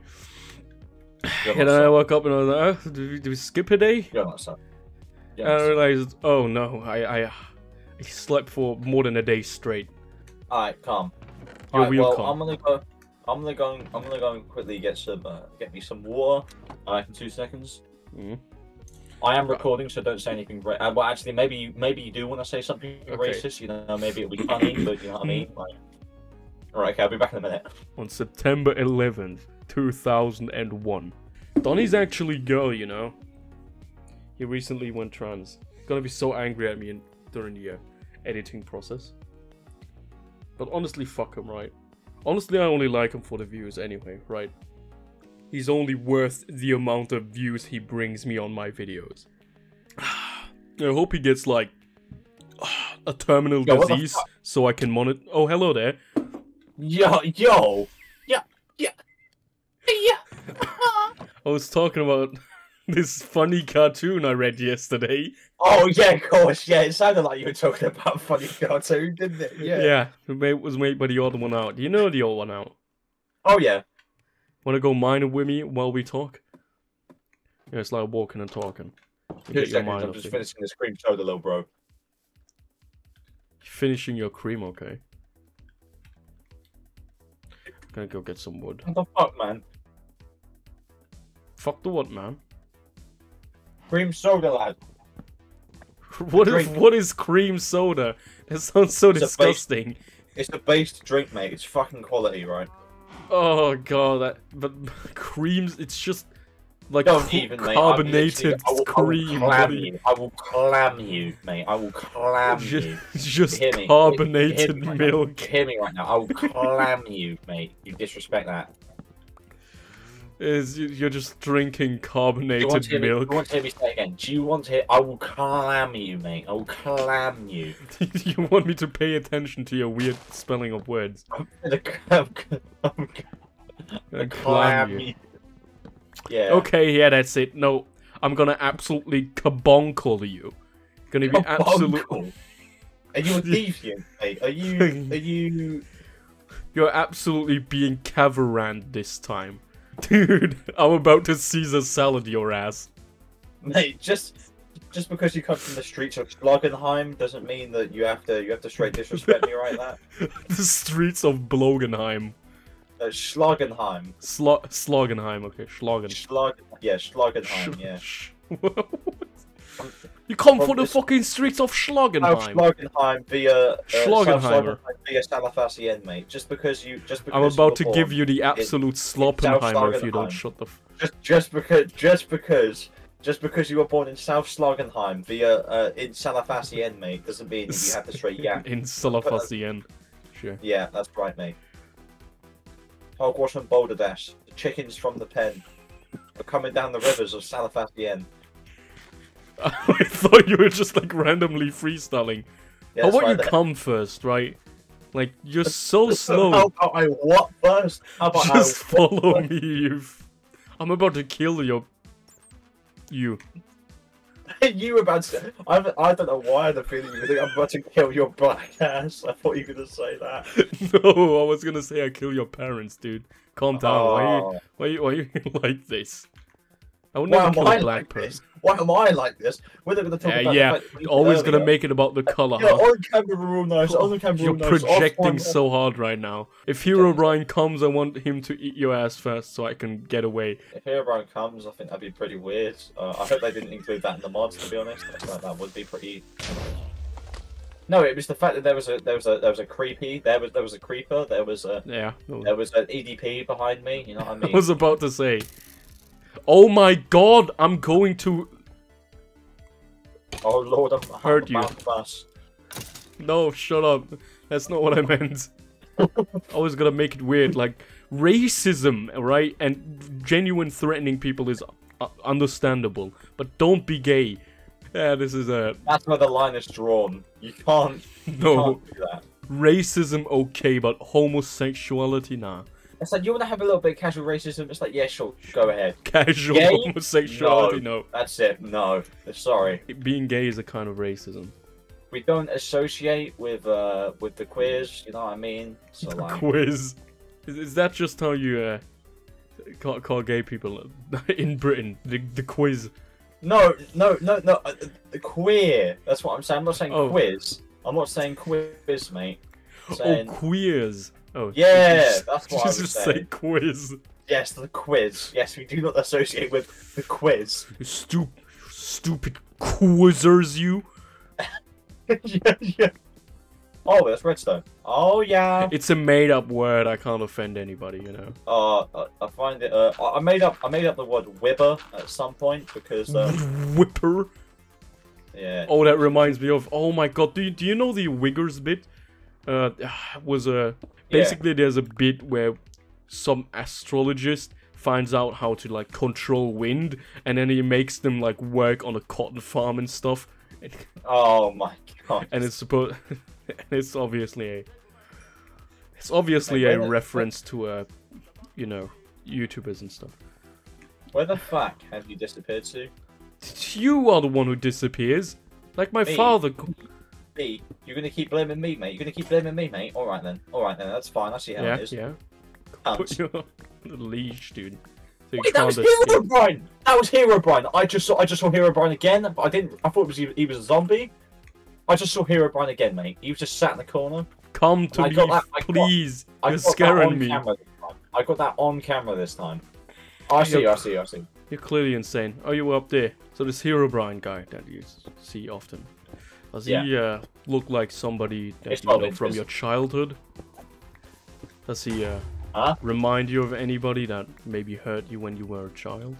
And I woke up and I was like, oh, did we skip a day? Yeah, and I realized, oh no, I slept for more than a day straight. Alright, calm. Alright, well, calm. I'm gonna go and quickly get me some water. Alright, in 2 seconds. Mm. I am recording, so don't say anything racist. Well, actually, maybe you do want to say something racist. You know, maybe it'll be funny, but you know what I mean. Like, all right, okay, I'll be back in a minute. On September 11th, 2001, Donny's actually gay, you know. He recently went trans. He's gonna be so angry at me during the editing process. But honestly, fuck him, right? Honestly, I only like him for the views anyway, right? He's only worth the amount of views he brings me on my videos. I hope he gets like a terminal disease so I can monitor. Oh, hello there. Yeah. I was talking about this funny cartoon I read yesterday. Oh yeah, of course. Yeah, it sounded like you were talking about a funny cartoon, didn't it? Yeah. Yeah, it was made by The Odd One Out. Do you know The Odd One Out? Oh yeah. Want to go mine with me while we talk? Yeah, it's like walking and talking. I'm just finishing this cream soda, little bro. Finishing your cream, okay. I'm gonna go get some wood. What the fuck, man? Fuck the what, man? Cream soda, lad. What is cream soda? That sounds so disgusting. It's the base drink, mate. It's fucking quality, right? Oh god, but creams, it's just like carbonated cream. I will clam you, mate. I will clam you. It's just carbonated milk. Hear me right now. I will clam you, mate. You disrespect that. You're just drinking carbonated milk. Do you want to hear me say it again? Do you want to hear? I will clam you, mate. I will clam you. You want me to pay attention to your weird spelling of words? I'm gonna clam you. Yeah. Okay, yeah, that's it. No, I'm gonna absolutely cabonkle you. Gonna be absolutely. Are you a deviant, mate? Are you? You're absolutely being Cavaran this time. Dude, I'm about to Caesar salad your ass. Mate, just because you come from the streets of Blogenheim doesn't mean that you have to straight disrespect me right that. The streets of Blogenheim. Schlagenheim. Schlagenheim, okay. Schlagen. Yeah, Schlagenheim, yeah. You come from the fucking streets of Schlagenheim. Schlagenheim via Schlagenheim via Salafacien, mate. Just because I'm about to give you the absolute Sloppenheimer if you don't shut the f. Just because you were born in South Schlagenheim via in Salafacien, mate, doesn't mean you have to straight yak. In Salafacien. Sure. Yeah, that's right, mate. Hogwash and Boulder Dash, the chickens from the pen, are coming down the rivers of Salafacien. I thought you were just like randomly freestyling. Yeah, how about right you there. Come first, right? Like you're so slow. How about I what first? How about just I follow me? You. I'm about to kill your. You. You about to? I don't know why I had the feeling you think I'm about to kill your black ass. I thought you were gonna say that. No, I was gonna say I kill your parents, dude. Calm down. Oh. Why are you like this? I would never kill a black person. Why am I like this? We're not going to talk about the fact that always going to make it about the color. Yeah, on camera rule knows, on camera rule knows. You're projecting so hard right now. If Herobrine comes, I want him to eat your ass first so I can get away. If Herobrine comes, I think that'd be pretty weird. I hope they didn't include that in the mods, to be honest. I feel like that would be pretty... No, it was the fact that there was an EDP behind me, you know what I mean? I was about to say... Oh my god, I'm going to... Oh lord, I'm hurt you. No, shut up. That's not what I meant. I was gonna make it weird, like... Racism, right? And genuine threatening people is understandable. But don't be gay. Yeah, this is a... That's where the line is drawn. You can't... No. You can't do that. Racism, okay, but homosexuality, nah. It's like, you want to have a little bit of casual racism? It's like, yeah, sure, go ahead. Casual gay? Homosexuality, no. That's it, no. Sorry. Being gay is a kind of racism. We don't associate with the quiz, you know what I mean? So, like... Quiz? Is that just how you call gay people in Britain? The quiz? No. Queer. That's what I'm saying. I'm not saying quiz. I'm not saying quiz, mate. I'm saying... Oh, queers. Oh, yeah, that's what I was just saying. Say quiz. Yes, the quiz. Yes, we do not associate with the quiz. You stupid quizzers, you. yeah. Oh, that's redstone. Oh, yeah. It's a made-up word. I can't offend anybody, you know. I find it. I made up the word whibber at some point because. Whipper. Yeah. Oh, that reminds me of. Oh my God, do you know the Wiggers bit? Was a basically there's a bit where some astrologist finds out how to like control wind, and then he makes them like work on a cotton farm and stuff. Oh my god! And it's supposed, it's obviously a reference to you know, YouTubers and stuff. Where the fuck have you disappeared to? You are the one who disappears, like my father. Me. You're gonna keep blaming me, mate. You're gonna keep blaming me, mate. All right then. That's fine. I see how it is. Yeah. Put your leash, dude. So wait, that was Herobrine. That was Herobrine. I just saw Herobrine again, but I didn't. I thought it was he was a zombie. I just saw Herobrine again, mate. He was just sat in the corner. Come to me, please. You're scaring me. I got that on camera this time. I see. You're clearly insane. Oh, you were up there. So this Herobrine guy that you see often. Does he look like somebody that you know from your childhood? Does he remind you of anybody that maybe hurt you when you were a child?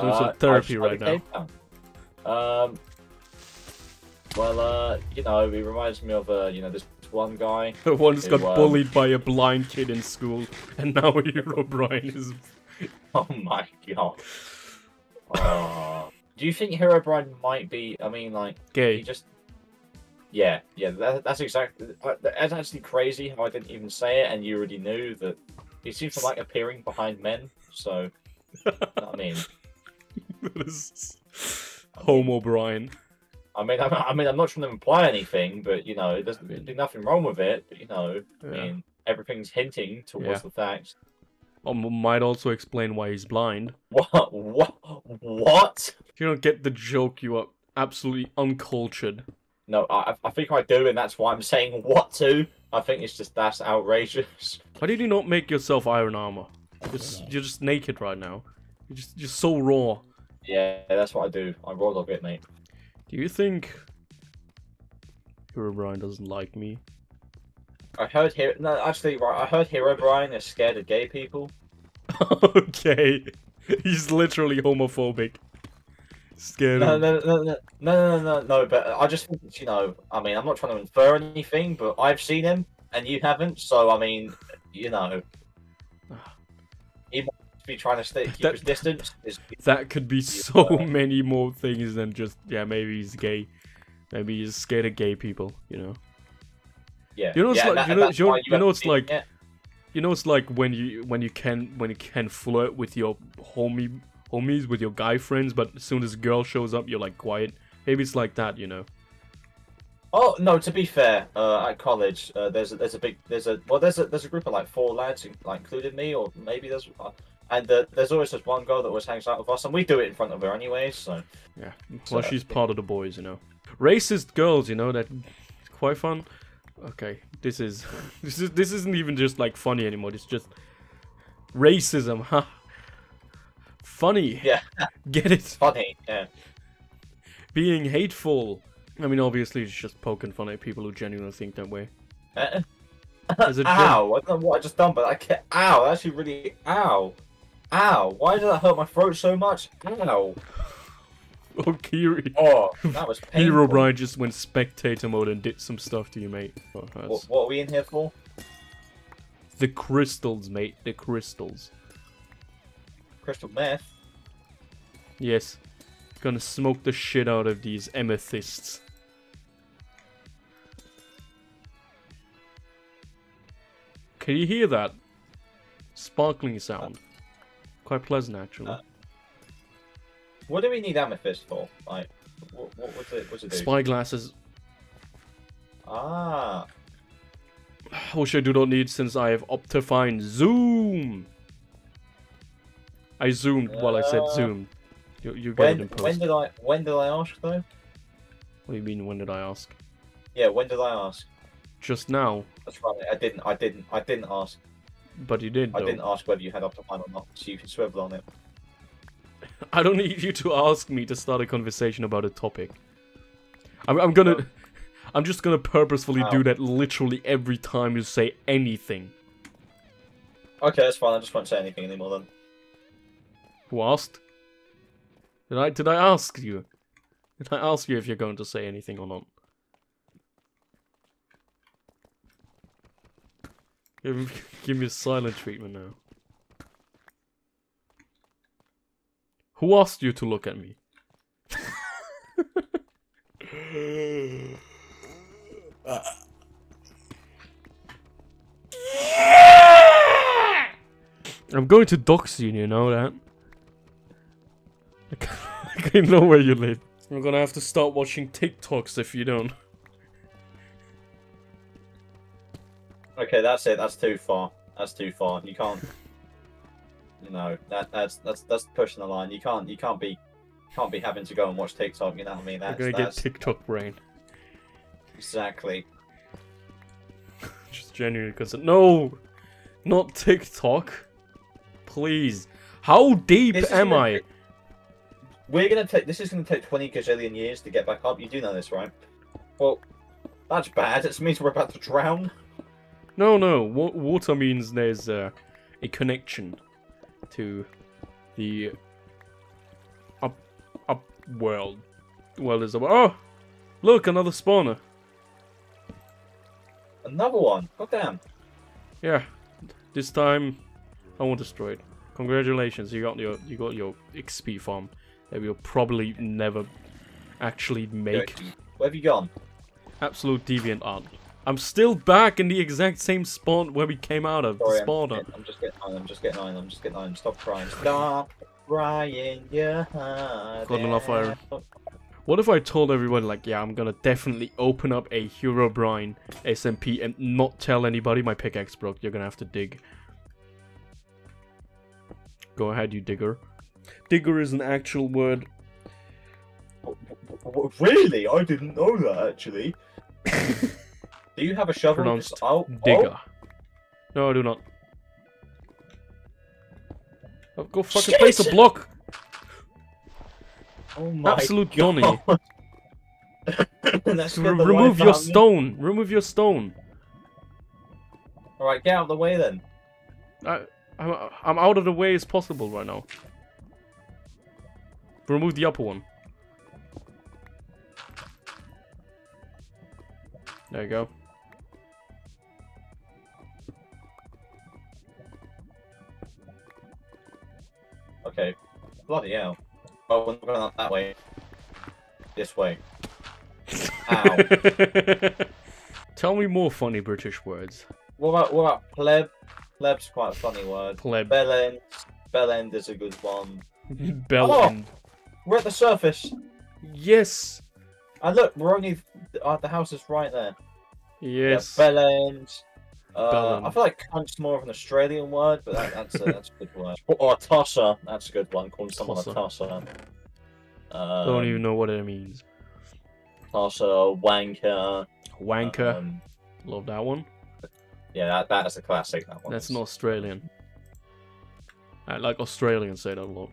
Doing some therapy right now. You know, he reminds me of you know, this one guy. The one who's got bullied by a blind kid in school, and now Herobrine is. Oh my god. Do you think Herobrine might be? I mean, like, gay. He just, yeah. That's exactly. That's actually crazy how I didn't even say it, and you already knew that. He seems to like appearing behind men, so. You know I mean, Homo Brine. I mean, I'm not trying to imply anything, but you know, there's nothing wrong with it. But, you know, I mean, everything's hinting towards the fact might also explain why he's blind. What? What? You don't get the joke, you are absolutely uncultured. No, I think I do, and that's why I'm saying what to. I think it's just, that's outrageous. Why did you not make yourself iron armor? You're just naked right now. You're so raw. Yeah, that's what I do. I'm raw dog it, mate. Do you think Herobrine doesn't like me? I heard I heard Herobrine is scared of gay people. Okay, he's literally homophobic. Scared. No. But I just think, you know, I mean, I'm not trying to infer anything, but I've seen him and you haven't, so I mean, you know, he might be trying to keep his distance. That could be so many more things than just, yeah, maybe he's gay, maybe he's scared of gay people, you know. Yeah. You know, it's like, you know, it's like when you can flirt with your homies, with your guy friends, but as soon as a girl shows up, you're like quiet. Maybe it's like that, you know. Oh no! To be fair, at college, there's a group of like 4 lads, like including me, or maybe there's there's always just one girl that always hangs out with us, and we do it in front of her anyways. So yeah, well, she's part of the boys, you know. Racist girls, you know, that's quite fun. Okay, this isn't even just like funny anymore. It's just racism, huh? Funny. Yeah. Get it? Funny, yeah. Being hateful. I mean, obviously, it's just poking fun at people who genuinely think that way. Ow! I don't know what I just done, but I can't. Ow! Actually, really. Ow! Ow! Why did that hurt my throat so much? Ow! Oh, Kiri. Oh, that was painful. Herobrine just went spectator mode and did some stuff to you, mate. Oh, what are we in here for? The crystals, mate. The crystals. Crystal meth? Yes. Gonna smoke the shit out of these amethysts. Can you hear that? Sparkling sound. Quite pleasant, actually. What do we need amethyst for? Like, what was it? What's it do? Spyglasses. Ah. Which I do not need since I have Optifine Zoom. I zoomed while I said zoom. You got it in post. When did I ask though? What do you mean? When did I ask? Yeah, when did I ask? Just now. That's right. I didn't ask. But you did. I didn't ask whether you had Optifine or not, so you can swivel on it. I don't need you to ask me to start a conversation about a topic. I'm just gonna purposefully do that literally every time you say anything. Okay, that's fine. I just won't say anything anymore then. Who asked? Did I ask you? Did I ask you if you're going to say anything or not? Give me a silent treatment now. Who asked you to look at me? I'm going to dox you, you know that? I know where you live. I'm gonna have to start watching TikToks if you don't. Okay, that's it. That's too far. That's too far. You can't. No, that's pushing the line. You can't be having to go and watch TikTok. You know what I mean? You're gonna get TikTok brain. Exactly. Just genuinely, because no, not TikTok. Please. How deep am I? We're gonna take. This is gonna take 20 gazillion years to get back up. You do know this, right? Well, that's bad. It means we're about to drown. No. Water means there's a connection to the up world. World is up. Oh, look, another spawner. Another one. God damn. Yeah. This time, I won't destroy it. Congratulations, you got your XP farm that we'll probably never actually make. Where have you gone? Absolute deviant art. I'm still back in the exact same spawn where we came out of. Sorry, the spawner. I'm just getting iron. Stop crying. Stop crying. Yeah. Got enough iron. What if I told everyone, like, yeah, I'm gonna definitely open up a Herobrine SMP and not tell anybody my pickaxe broke. You're gonna have to dig. Go ahead, you digger. Digger is an actual word. Really? I didn't know that, actually. Do you have a shovel? Pronounced digger. Oh. No, I do not. Oh, go fucking place a block! Oh my absolute God. Donny. Remove your stone! Remove your stone! Alright, get out of the way then. I'm out of the way as possible right now. Remove the upper one. There you go. Okay. Bloody hell. Well, we're not going out that way. This way. Ow. Tell me more funny British words. What about pleb? Pleb's quite a funny word. Pleb. Bellend. Bellend is a good one. Bellend. Oh, we're at the surface. Yes. And look, we're only... the house is right there. Yes. Yeah, Bellend. I feel like cunt's more of an Australian word, but that's a good word. Or a tosser. That's a good one. Calling someone a tosser. Don't even know what it means. Tosser, wanker. Wanker. Love that one. Yeah, that is a classic, that one. That's an Australian. I like Australians say that a lot.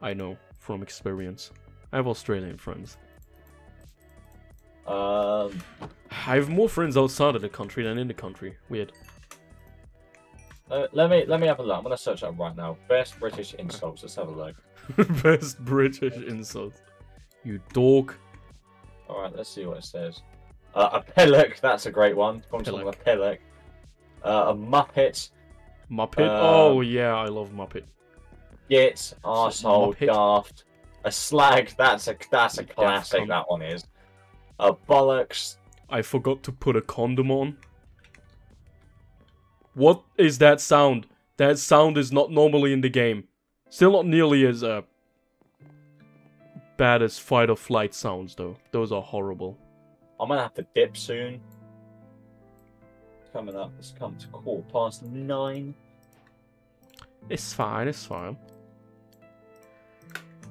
I know from experience. I have Australian friends. I have more friends outside of the country than in the country. Weird. Let me have a look. I'm gonna search up right now. Best British insults. Let's have a look. Best British insults. You dog. All right. Let's see what it says. A pillock. That's a great one. Pillock. A pillock. A muppet. Muppet. Oh yeah, I love muppet. Git. Arsehole. Daft. A slag. That's a classic. That one is. A bollocks. I forgot to put a condom on. What is that sound? That sound is not normally in the game. Still not nearly as bad as fight or flight sounds though. Those are horrible. I'm gonna have to dip soon. Coming up, it's come to 9:15. It's fine, it's fine.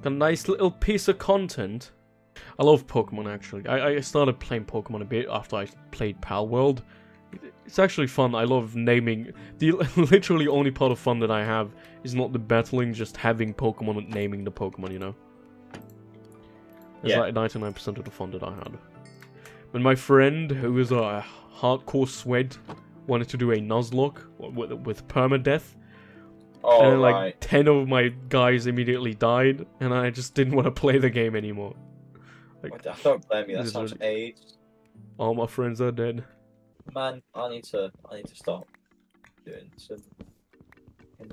Got a nice little piece of content. I love Pokemon actually. I started playing Pokemon a bit after I played Pal World. It's actually fun. I love naming. The literally only part of fun that I have is not the battling, just having Pokemon and naming the Pokemon, you know? It's like 99% of the fun that I had. When my friend, who is a hardcore Swede, wanted to do a Nuzlocke with permadeath, and like 10 of my guys immediately died, and I just didn't want to play the game anymore. Like, don't blame me. That sounds aged. All my friends are dead. Man, I need to stop doing some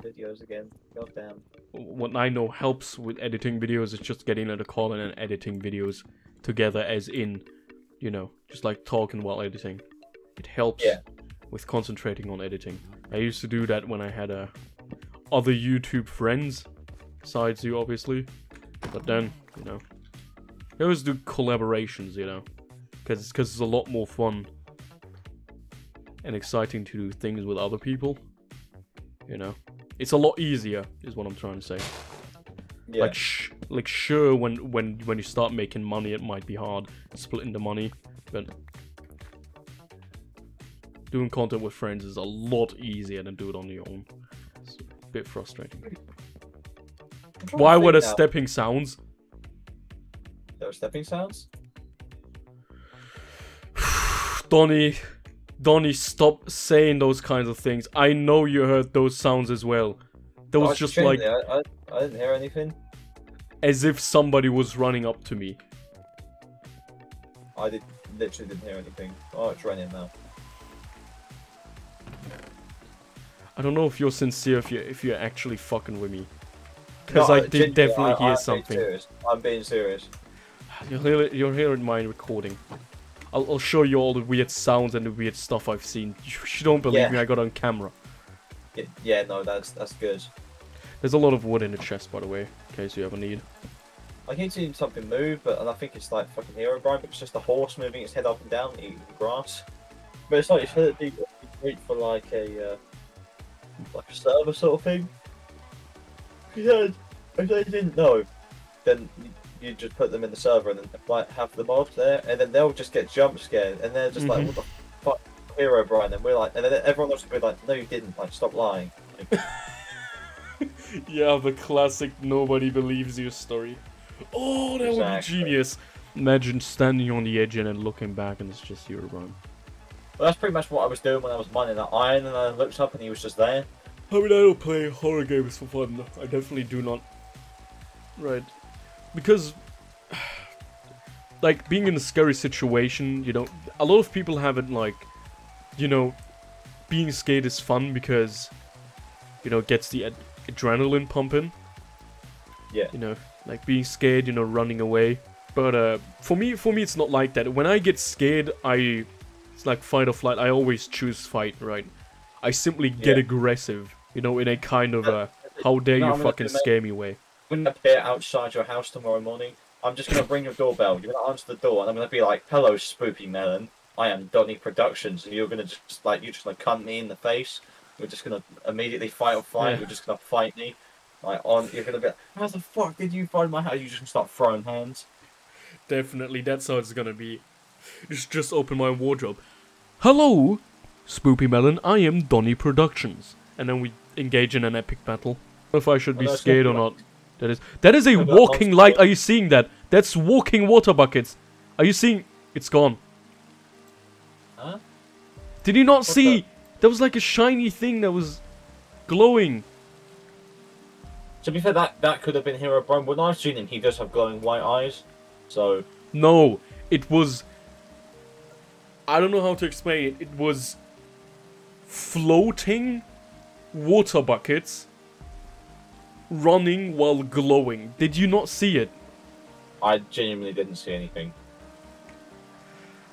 videos again. God damn. What I know helps with editing videos is just getting at a call and editing videos together, as in, you know, just like talking while editing. It helps with concentrating on editing. I used to do that when I had other YouTube friends, besides you, obviously. But then, you know. I always do collaborations, you know, because it's a lot more fun and exciting to do things with other people, you know. It's a lot easier, is what I'm trying to say. Yeah. Like, sure, when you start making money, it might be hard splitting the money, but doing content with friends is a lot easier than do it on your own. It's a bit frustrating. Why were there stepping sounds? Stepping sounds? Donny, stop saying those kinds of things. I know you heard those sounds as well. There was just like... I didn't hear anything. As if somebody was running up to me. I literally didn't hear anything. Oh, it's running now. I don't know if you're sincere, if you're actually fucking with me. Because no, I did definitely hear something. I'm being serious. You'll hear it in my recording. I'll show you all the weird sounds and the weird stuff I've seen. You don't believe me, I got on camera. Yeah, no, that's good. There's a lot of wood in the chest, by the way, in case you ever need. I keep seeing something move, and I think it's like fucking Herobrine, but it's just a horse moving its head up and down, eating grass. But it's like, you should be great for like a server sort of thing. If they didn't know, then you just put them in the server and then have the mobs there, and then they'll just get jump scared, and they're just like, "What the fuck, Herobrine?" And we're like, and then everyone else will be like, "No, you didn't. Like, stop lying." Like, yeah, the classic nobody believes you story. Oh, that would be genius. Imagine standing on the edge and then looking back, and it's just Herobrine. Well, that's pretty much what I was doing when I was mining that iron, and I looked up and he was just there. I mean, I don't play horror games for fun. I definitely do not. Right. Because, like, being in a scary situation, you know, a lot of people have it like, you know, being scared is fun because, you know, it gets the adrenaline pumping. Yeah. You know, like being scared, you know, running away. But for me, it's not like that. When I get scared, it's like fight or flight. I always choose fight, right? I simply get aggressive, you know, in a kind of a how dare you fucking scare me way. I'm gonna appear outside your house tomorrow morning. I'm just gonna ring your doorbell. You're gonna answer the door, and I'm gonna be like, "Hello, SpoopyMelon. I am Donny Productions," and you're gonna just like, you're just gonna cunt me in the face. We're just gonna immediately fight or flight. Yeah. You're just gonna fight me. Like you're gonna be like, "How the fuck did you find my house?" You just gonna start throwing hands. Definitely, that's how it's gonna be. Just open my wardrobe. "Hello, SpoopyMelon, I am Donny Productions," and then we engage in an epic battle. If I should be scared or not. That is a walking light. Are you seeing that? That's walking water buckets. Are you seeing? It's gone. Huh? Did you not see? There was like a shiny thing that was glowing. To be fair, that could have been Herobrine. When I've seen him, he does have glowing white eyes. So no, it was. I don't know how to explain it. It was floating water buckets running while glowing. Did you not see it? I genuinely didn't see anything.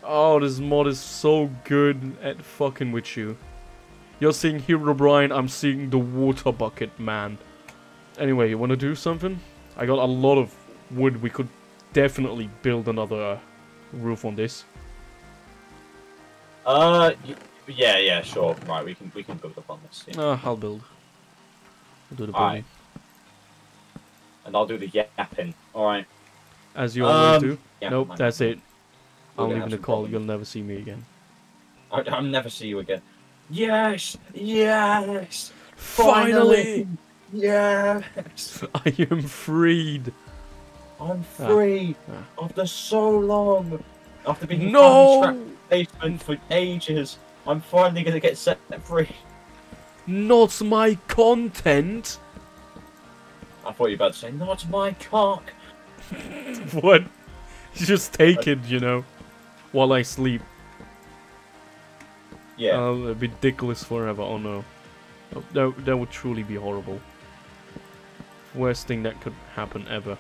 Oh, this mod is so good at fucking with you. You're seeing Herobrine, I'm seeing the water bucket man. Anyway, you want to do something? I got a lot of wood. We could definitely build another roof on this. Yeah, sure. Right, we can build up on this. Yeah. I'll build. I'll do the building. Right. And I'll do the yapping. Alright. As you always do. Yeah, nope, that's it. I'm leaving the call. You'll never see me again. I'll never see you again. Yes! Yes! Finally! Yes! I am freed. I'm free. After so long. After being trapped in the basement for ages. I'm finally going to get set free. Not my content. I thought you were about to say, "Not my cock." What? You just take it, you know, while I sleep. Yeah. I'll be dickless forever. Oh no. Oh, that would truly be horrible. Worst thing that could happen ever.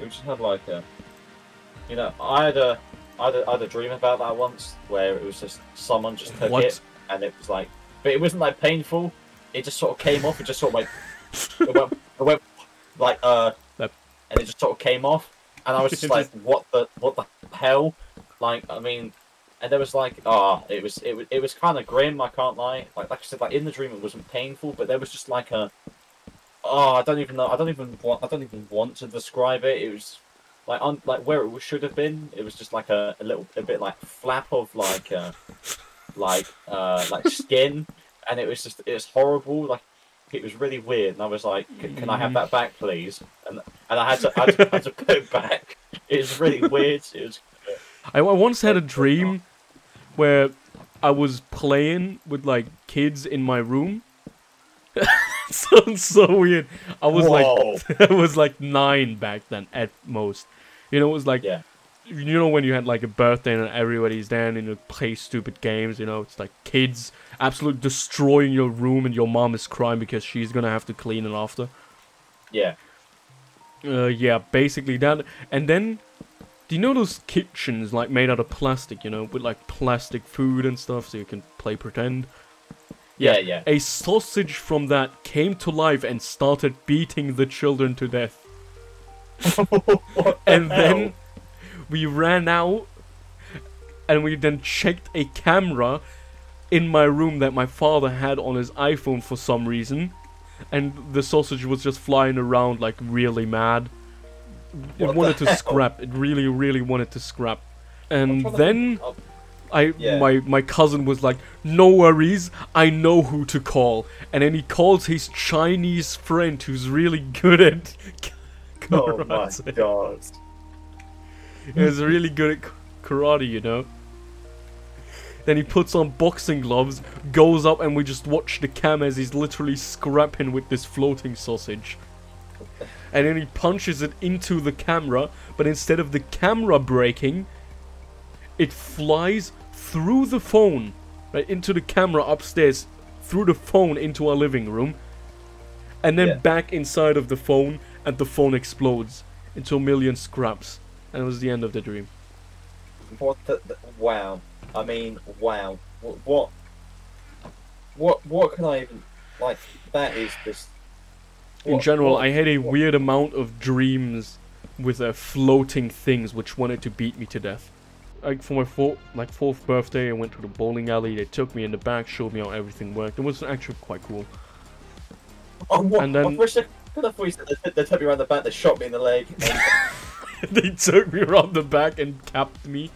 It would just have like a, you know, I had a dream about that once where it was just someone just took it, and it was like, but it wasn't like painful. It just sort of came off. It just sort of like, it went like and it just sort of came off. And I was just like, what the hell? Like, I mean, and there was like, it was kind of grim. I can't lie. Like I said, like in the dream, it wasn't painful, but there was just like a, I don't even know. I don't even want to describe it. It was like where it should have been. It was just like a bit like flap of like skin. And it was just, it was horrible, like, it was really weird, and I was like, can I have that back, please? And I had to put it back. It was really weird. It was... I once had a dream where I was playing with, like, kids in my room. Sounds so weird. I was like, I was like 9 back then, at most. You know, it was like, you know when you had like a birthday and everybody's there and you play stupid games, you know, it's like kids absolutely destroying your room and your mom is crying because she's gonna have to clean it after. Yeah. Yeah, basically that. And then, do you know those kitchens like made out of plastic, you know, with like plastic food and stuff so you can play pretend? Yeah. A sausage from that came to life and started beating the children to death. And then... we ran out, and we then checked a camera in my room that my father had on his iPhone for some reason, and the sausage was just flying around like really mad. It wanted to scrap. It really, really wanted to scrap. And then my cousin was like, no worries, I know who to call. And then he calls his Chinese friend who's really good at karate. Oh my god. He was really good at karate, you know. Then he puts on boxing gloves, goes up, and we just watch the cam as he's literally scrapping with this floating sausage. And then he punches it into the camera, but instead of the camera breaking, it flies through the phone, right, into the camera upstairs, through the phone into our living room, and then back inside of the phone, and the phone explodes into a million scraps. And it was the end of the dream. What the wow. I mean, wow. What can I even, like, that is just... In general, I had a weird amount of dreams with floating things which wanted to beat me to death. Like, for my fourth birthday, I went to the bowling alley, they took me in the back, showed me how everything worked. It was actually quite cool. Oh, what? And then... I wish I thought they took me around the back, they shot me in the leg. They took me around the back and capped me.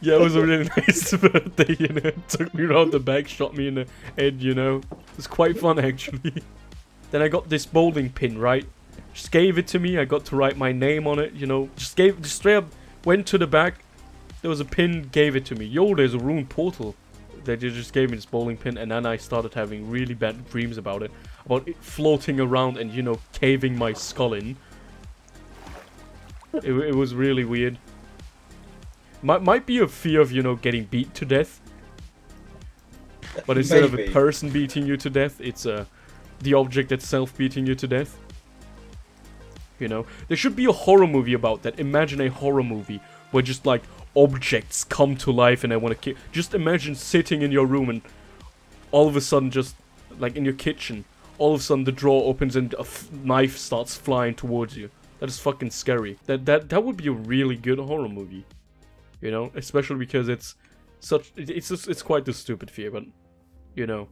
Yeah, it was a really nice birthday, you know, took me around the back, shot me in the head, you know. It was quite fun, actually. Then I got this bowling pin, right? Just gave it to me, I got to write my name on it, you know. Just straight up, went to the back, there was a pin, gave it to me. Yo, there's a ruined portal. They just gave me this bowling pin, and then I started having really bad dreams about it. About it floating around and, you know, caving my skull in. It was really weird. Might be a fear of, you know, getting beat to death. But instead of a person beating you to death, it's the object itself beating you to death. You know, there should be a horror movie about that. Imagine a horror movie where just like objects come to life and they want to kill. Just imagine sitting in your room and all of a sudden, just like in your kitchen, all of a sudden the drawer opens and a knife starts flying towards you. That is fucking scary. That would be a really good horror movie. You know, especially because it's quite a stupid fear, but, you know,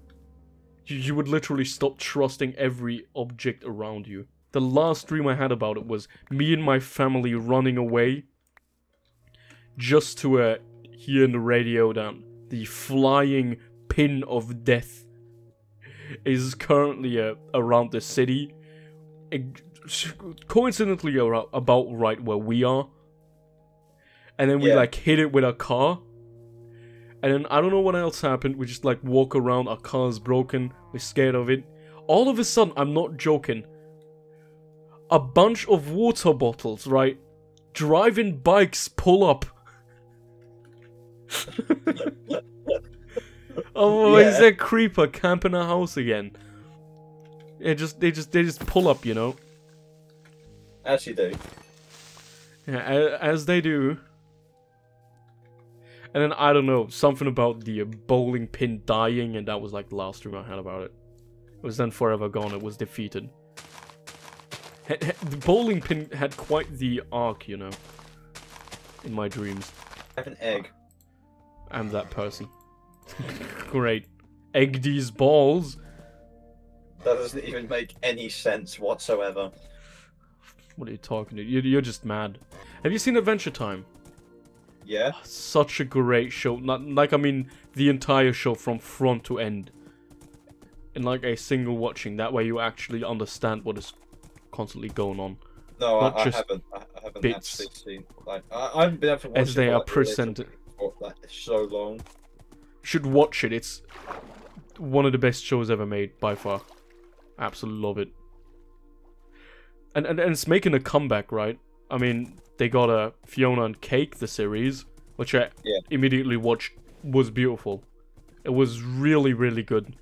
you would literally stop trusting every object around you. The last dream I had about it was me and my family running away just to hear in the radio that the flying pin of death is currently around the city, coincidentally about right where we are. And then we like hit it with our car. And then I don't know what else happened. We just like walk around. Our car's broken. We're scared of it. All of a sudden, I'm not joking, a bunch of water bottles, right? Driving bikes pull up. Oh, is that creeper camping our house again? It just they just pull up, you know. As you do. Yeah, as they do. And then, I don't know, something about the bowling pin dying, and that was like the last dream I had about it. It was then forever gone, it was defeated. The bowling pin had quite the arc, you know, in my dreams. I have an egg. I'm that person. Great. Egg these balls. That doesn't even make any sense whatsoever. What are you talking to? You're just mad. Have you seen Adventure Time? Yeah. Such a great show. Like, I mean, the entire show from front to end. In like a single watching. That way you actually understand what is constantly going on. No, I haven't actually seen. Like, I haven't been able to watch as it they for, are like, presented. For, like, so long. You should watch it. It's one of the best shows ever made, by far. Absolutely love it. And it's making a comeback, right? I mean, they got Fiona and Cake, the series, which I immediately watched, was beautiful. It was really, really good.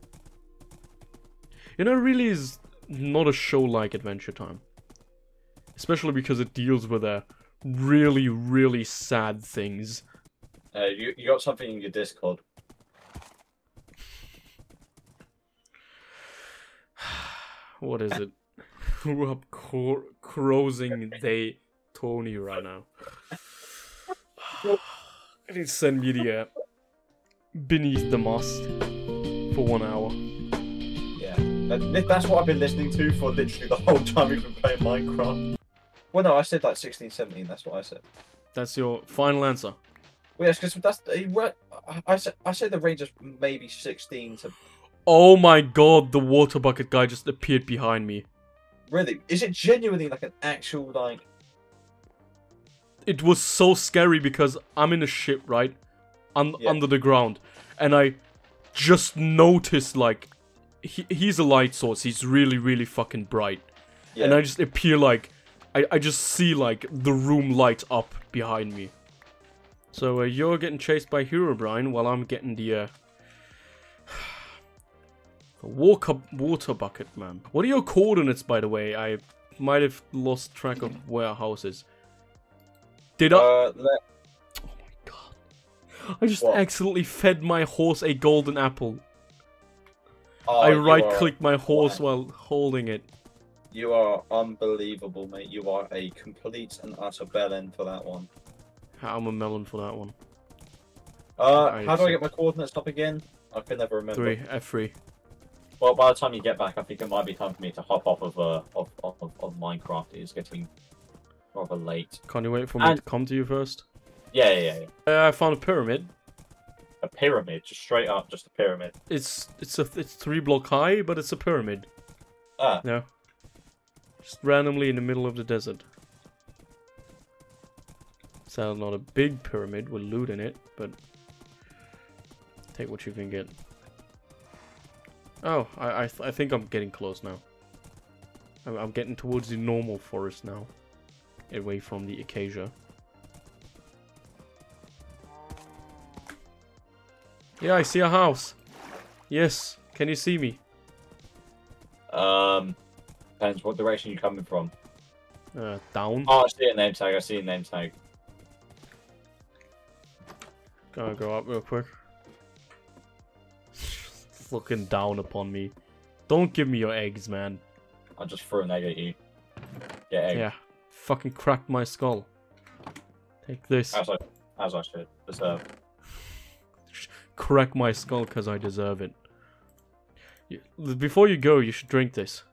You know, it really is not a show like Adventure Time. Especially because it deals with really, really sad things. You got something in your Discord. What is it? We're crossing they Tony right now. I need to send me the Beneath the Mast. for 1 hour. Yeah, that's what I've been listening to for literally the whole time we've been playing Minecraft. Well, no, I said like 16, 17, that's what I said. That's your final answer? Well, yes, because that's... I said the range is maybe 16 to... Oh my god, the water bucket guy just appeared behind me. Really? Is it genuinely like an actual, like... It was so scary because I'm in a ship, right? I'm under the ground. And I just noticed, like... He's a light source. He's really, really fucking bright. Yeah. And I just appear, like... I just see, like, the room light up behind me. So, you're getting chased by Herobrine while I'm getting the, water bucket, man. What are your coordinates, by the way? I might have lost track of where house is. Did I... Oh my god. I just accidentally fed my horse a golden apple. Oh, I right-clicked my horse while holding it. You are unbelievable, mate. You are a complete and utter melon for that one. I'm a melon for that one. How do I get my coordinates up again? I can never remember. F3. Well, by the time you get back, I think it might be time for me to hop off of Minecraft. It is getting rather late. Can't you wait for me to come to you first? Yeah. I found a pyramid. A pyramid? Just straight up, just a pyramid. It's 3 block high, but it's a pyramid. Ah. No. Just randomly in the middle of the desert. So not a big pyramid with loot in it, but take what you can get. Oh, I think I'm getting close now. I'm getting towards the normal forest now, away from the acacia. Yeah, I see a house. Yes, can you see me? Depends what direction you're coming from. Down. Oh, I see a name tag. I see a name tag. Gotta go up real quick. Looking down upon me. Don't give me your eggs, man. I just threw an egg at you. Get egg. Yeah. Fucking cracked my skull. Take this. As I should. Deserve. Crack my skull because I deserve it. Before you go, you should drink this.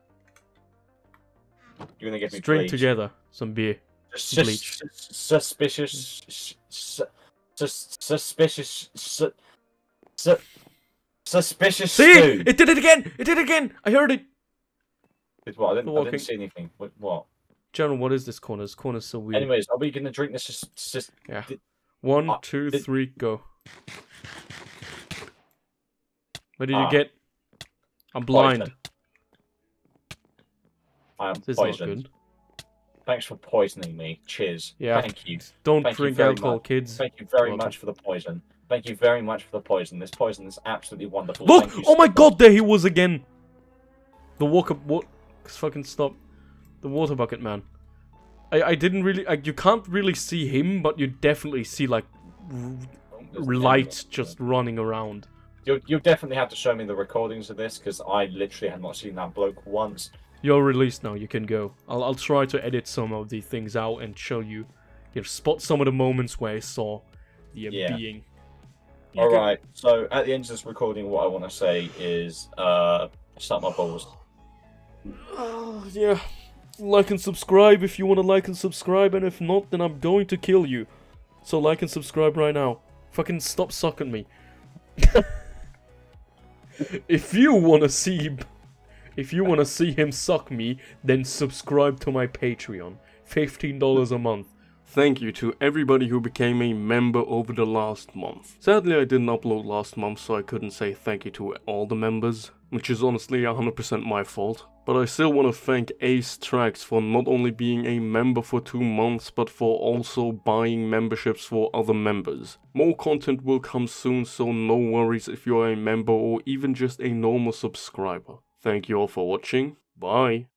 You're gonna get me drink bleach. Together some beer. Bleach. Suspicious. Suspicious. Suspicious. See, food. It did it again. It did it again. I heard it. It's what? I didn't see anything. What? General, what is this corner? This corner's so weird. Anyways, are we gonna drink this? Yeah. 1, 2, 3, go. What did you get? I'm blind. Poison. I am poisoned. Thanks for poisoning me. Cheers. Yeah. Thank you. Don't drink alcohol, kids. Thank you very much for the poison. Thank you very much for the poison. This poison is absolutely wonderful. Look! Thank you oh my god, there he was again! The walker... What? Fucking stop. The water bucket man. I didn't really... you can't really see him, but you definitely see, like, lights just running around. You'll definitely have to show me the recordings of this, because I literally have not seen that bloke once. You're released now, you can go. I'll try to edit some of the things out and show you. You'll spot some of the moments where I saw the being. Alright, so at the end of this recording, what I want to say is, suck my balls. Oh, yeah. Like and subscribe if you want to like and subscribe, and if not, then I'm going to kill you. So like and subscribe right now. Fucking stop sucking me. If you want to see him suck me, then subscribe to my Patreon. $15 a month. Thank you to everybody who became a member over the last month. Sadly, I didn't upload last month, so I couldn't say thank you to all the members, which is honestly 100% my fault. But I still want to thank Ace Trax for not only being a member for 2 months, but for also buying memberships for other members. More content will come soon, so no worries if you're a member or even just a normal subscriber. Thank you all for watching. Bye.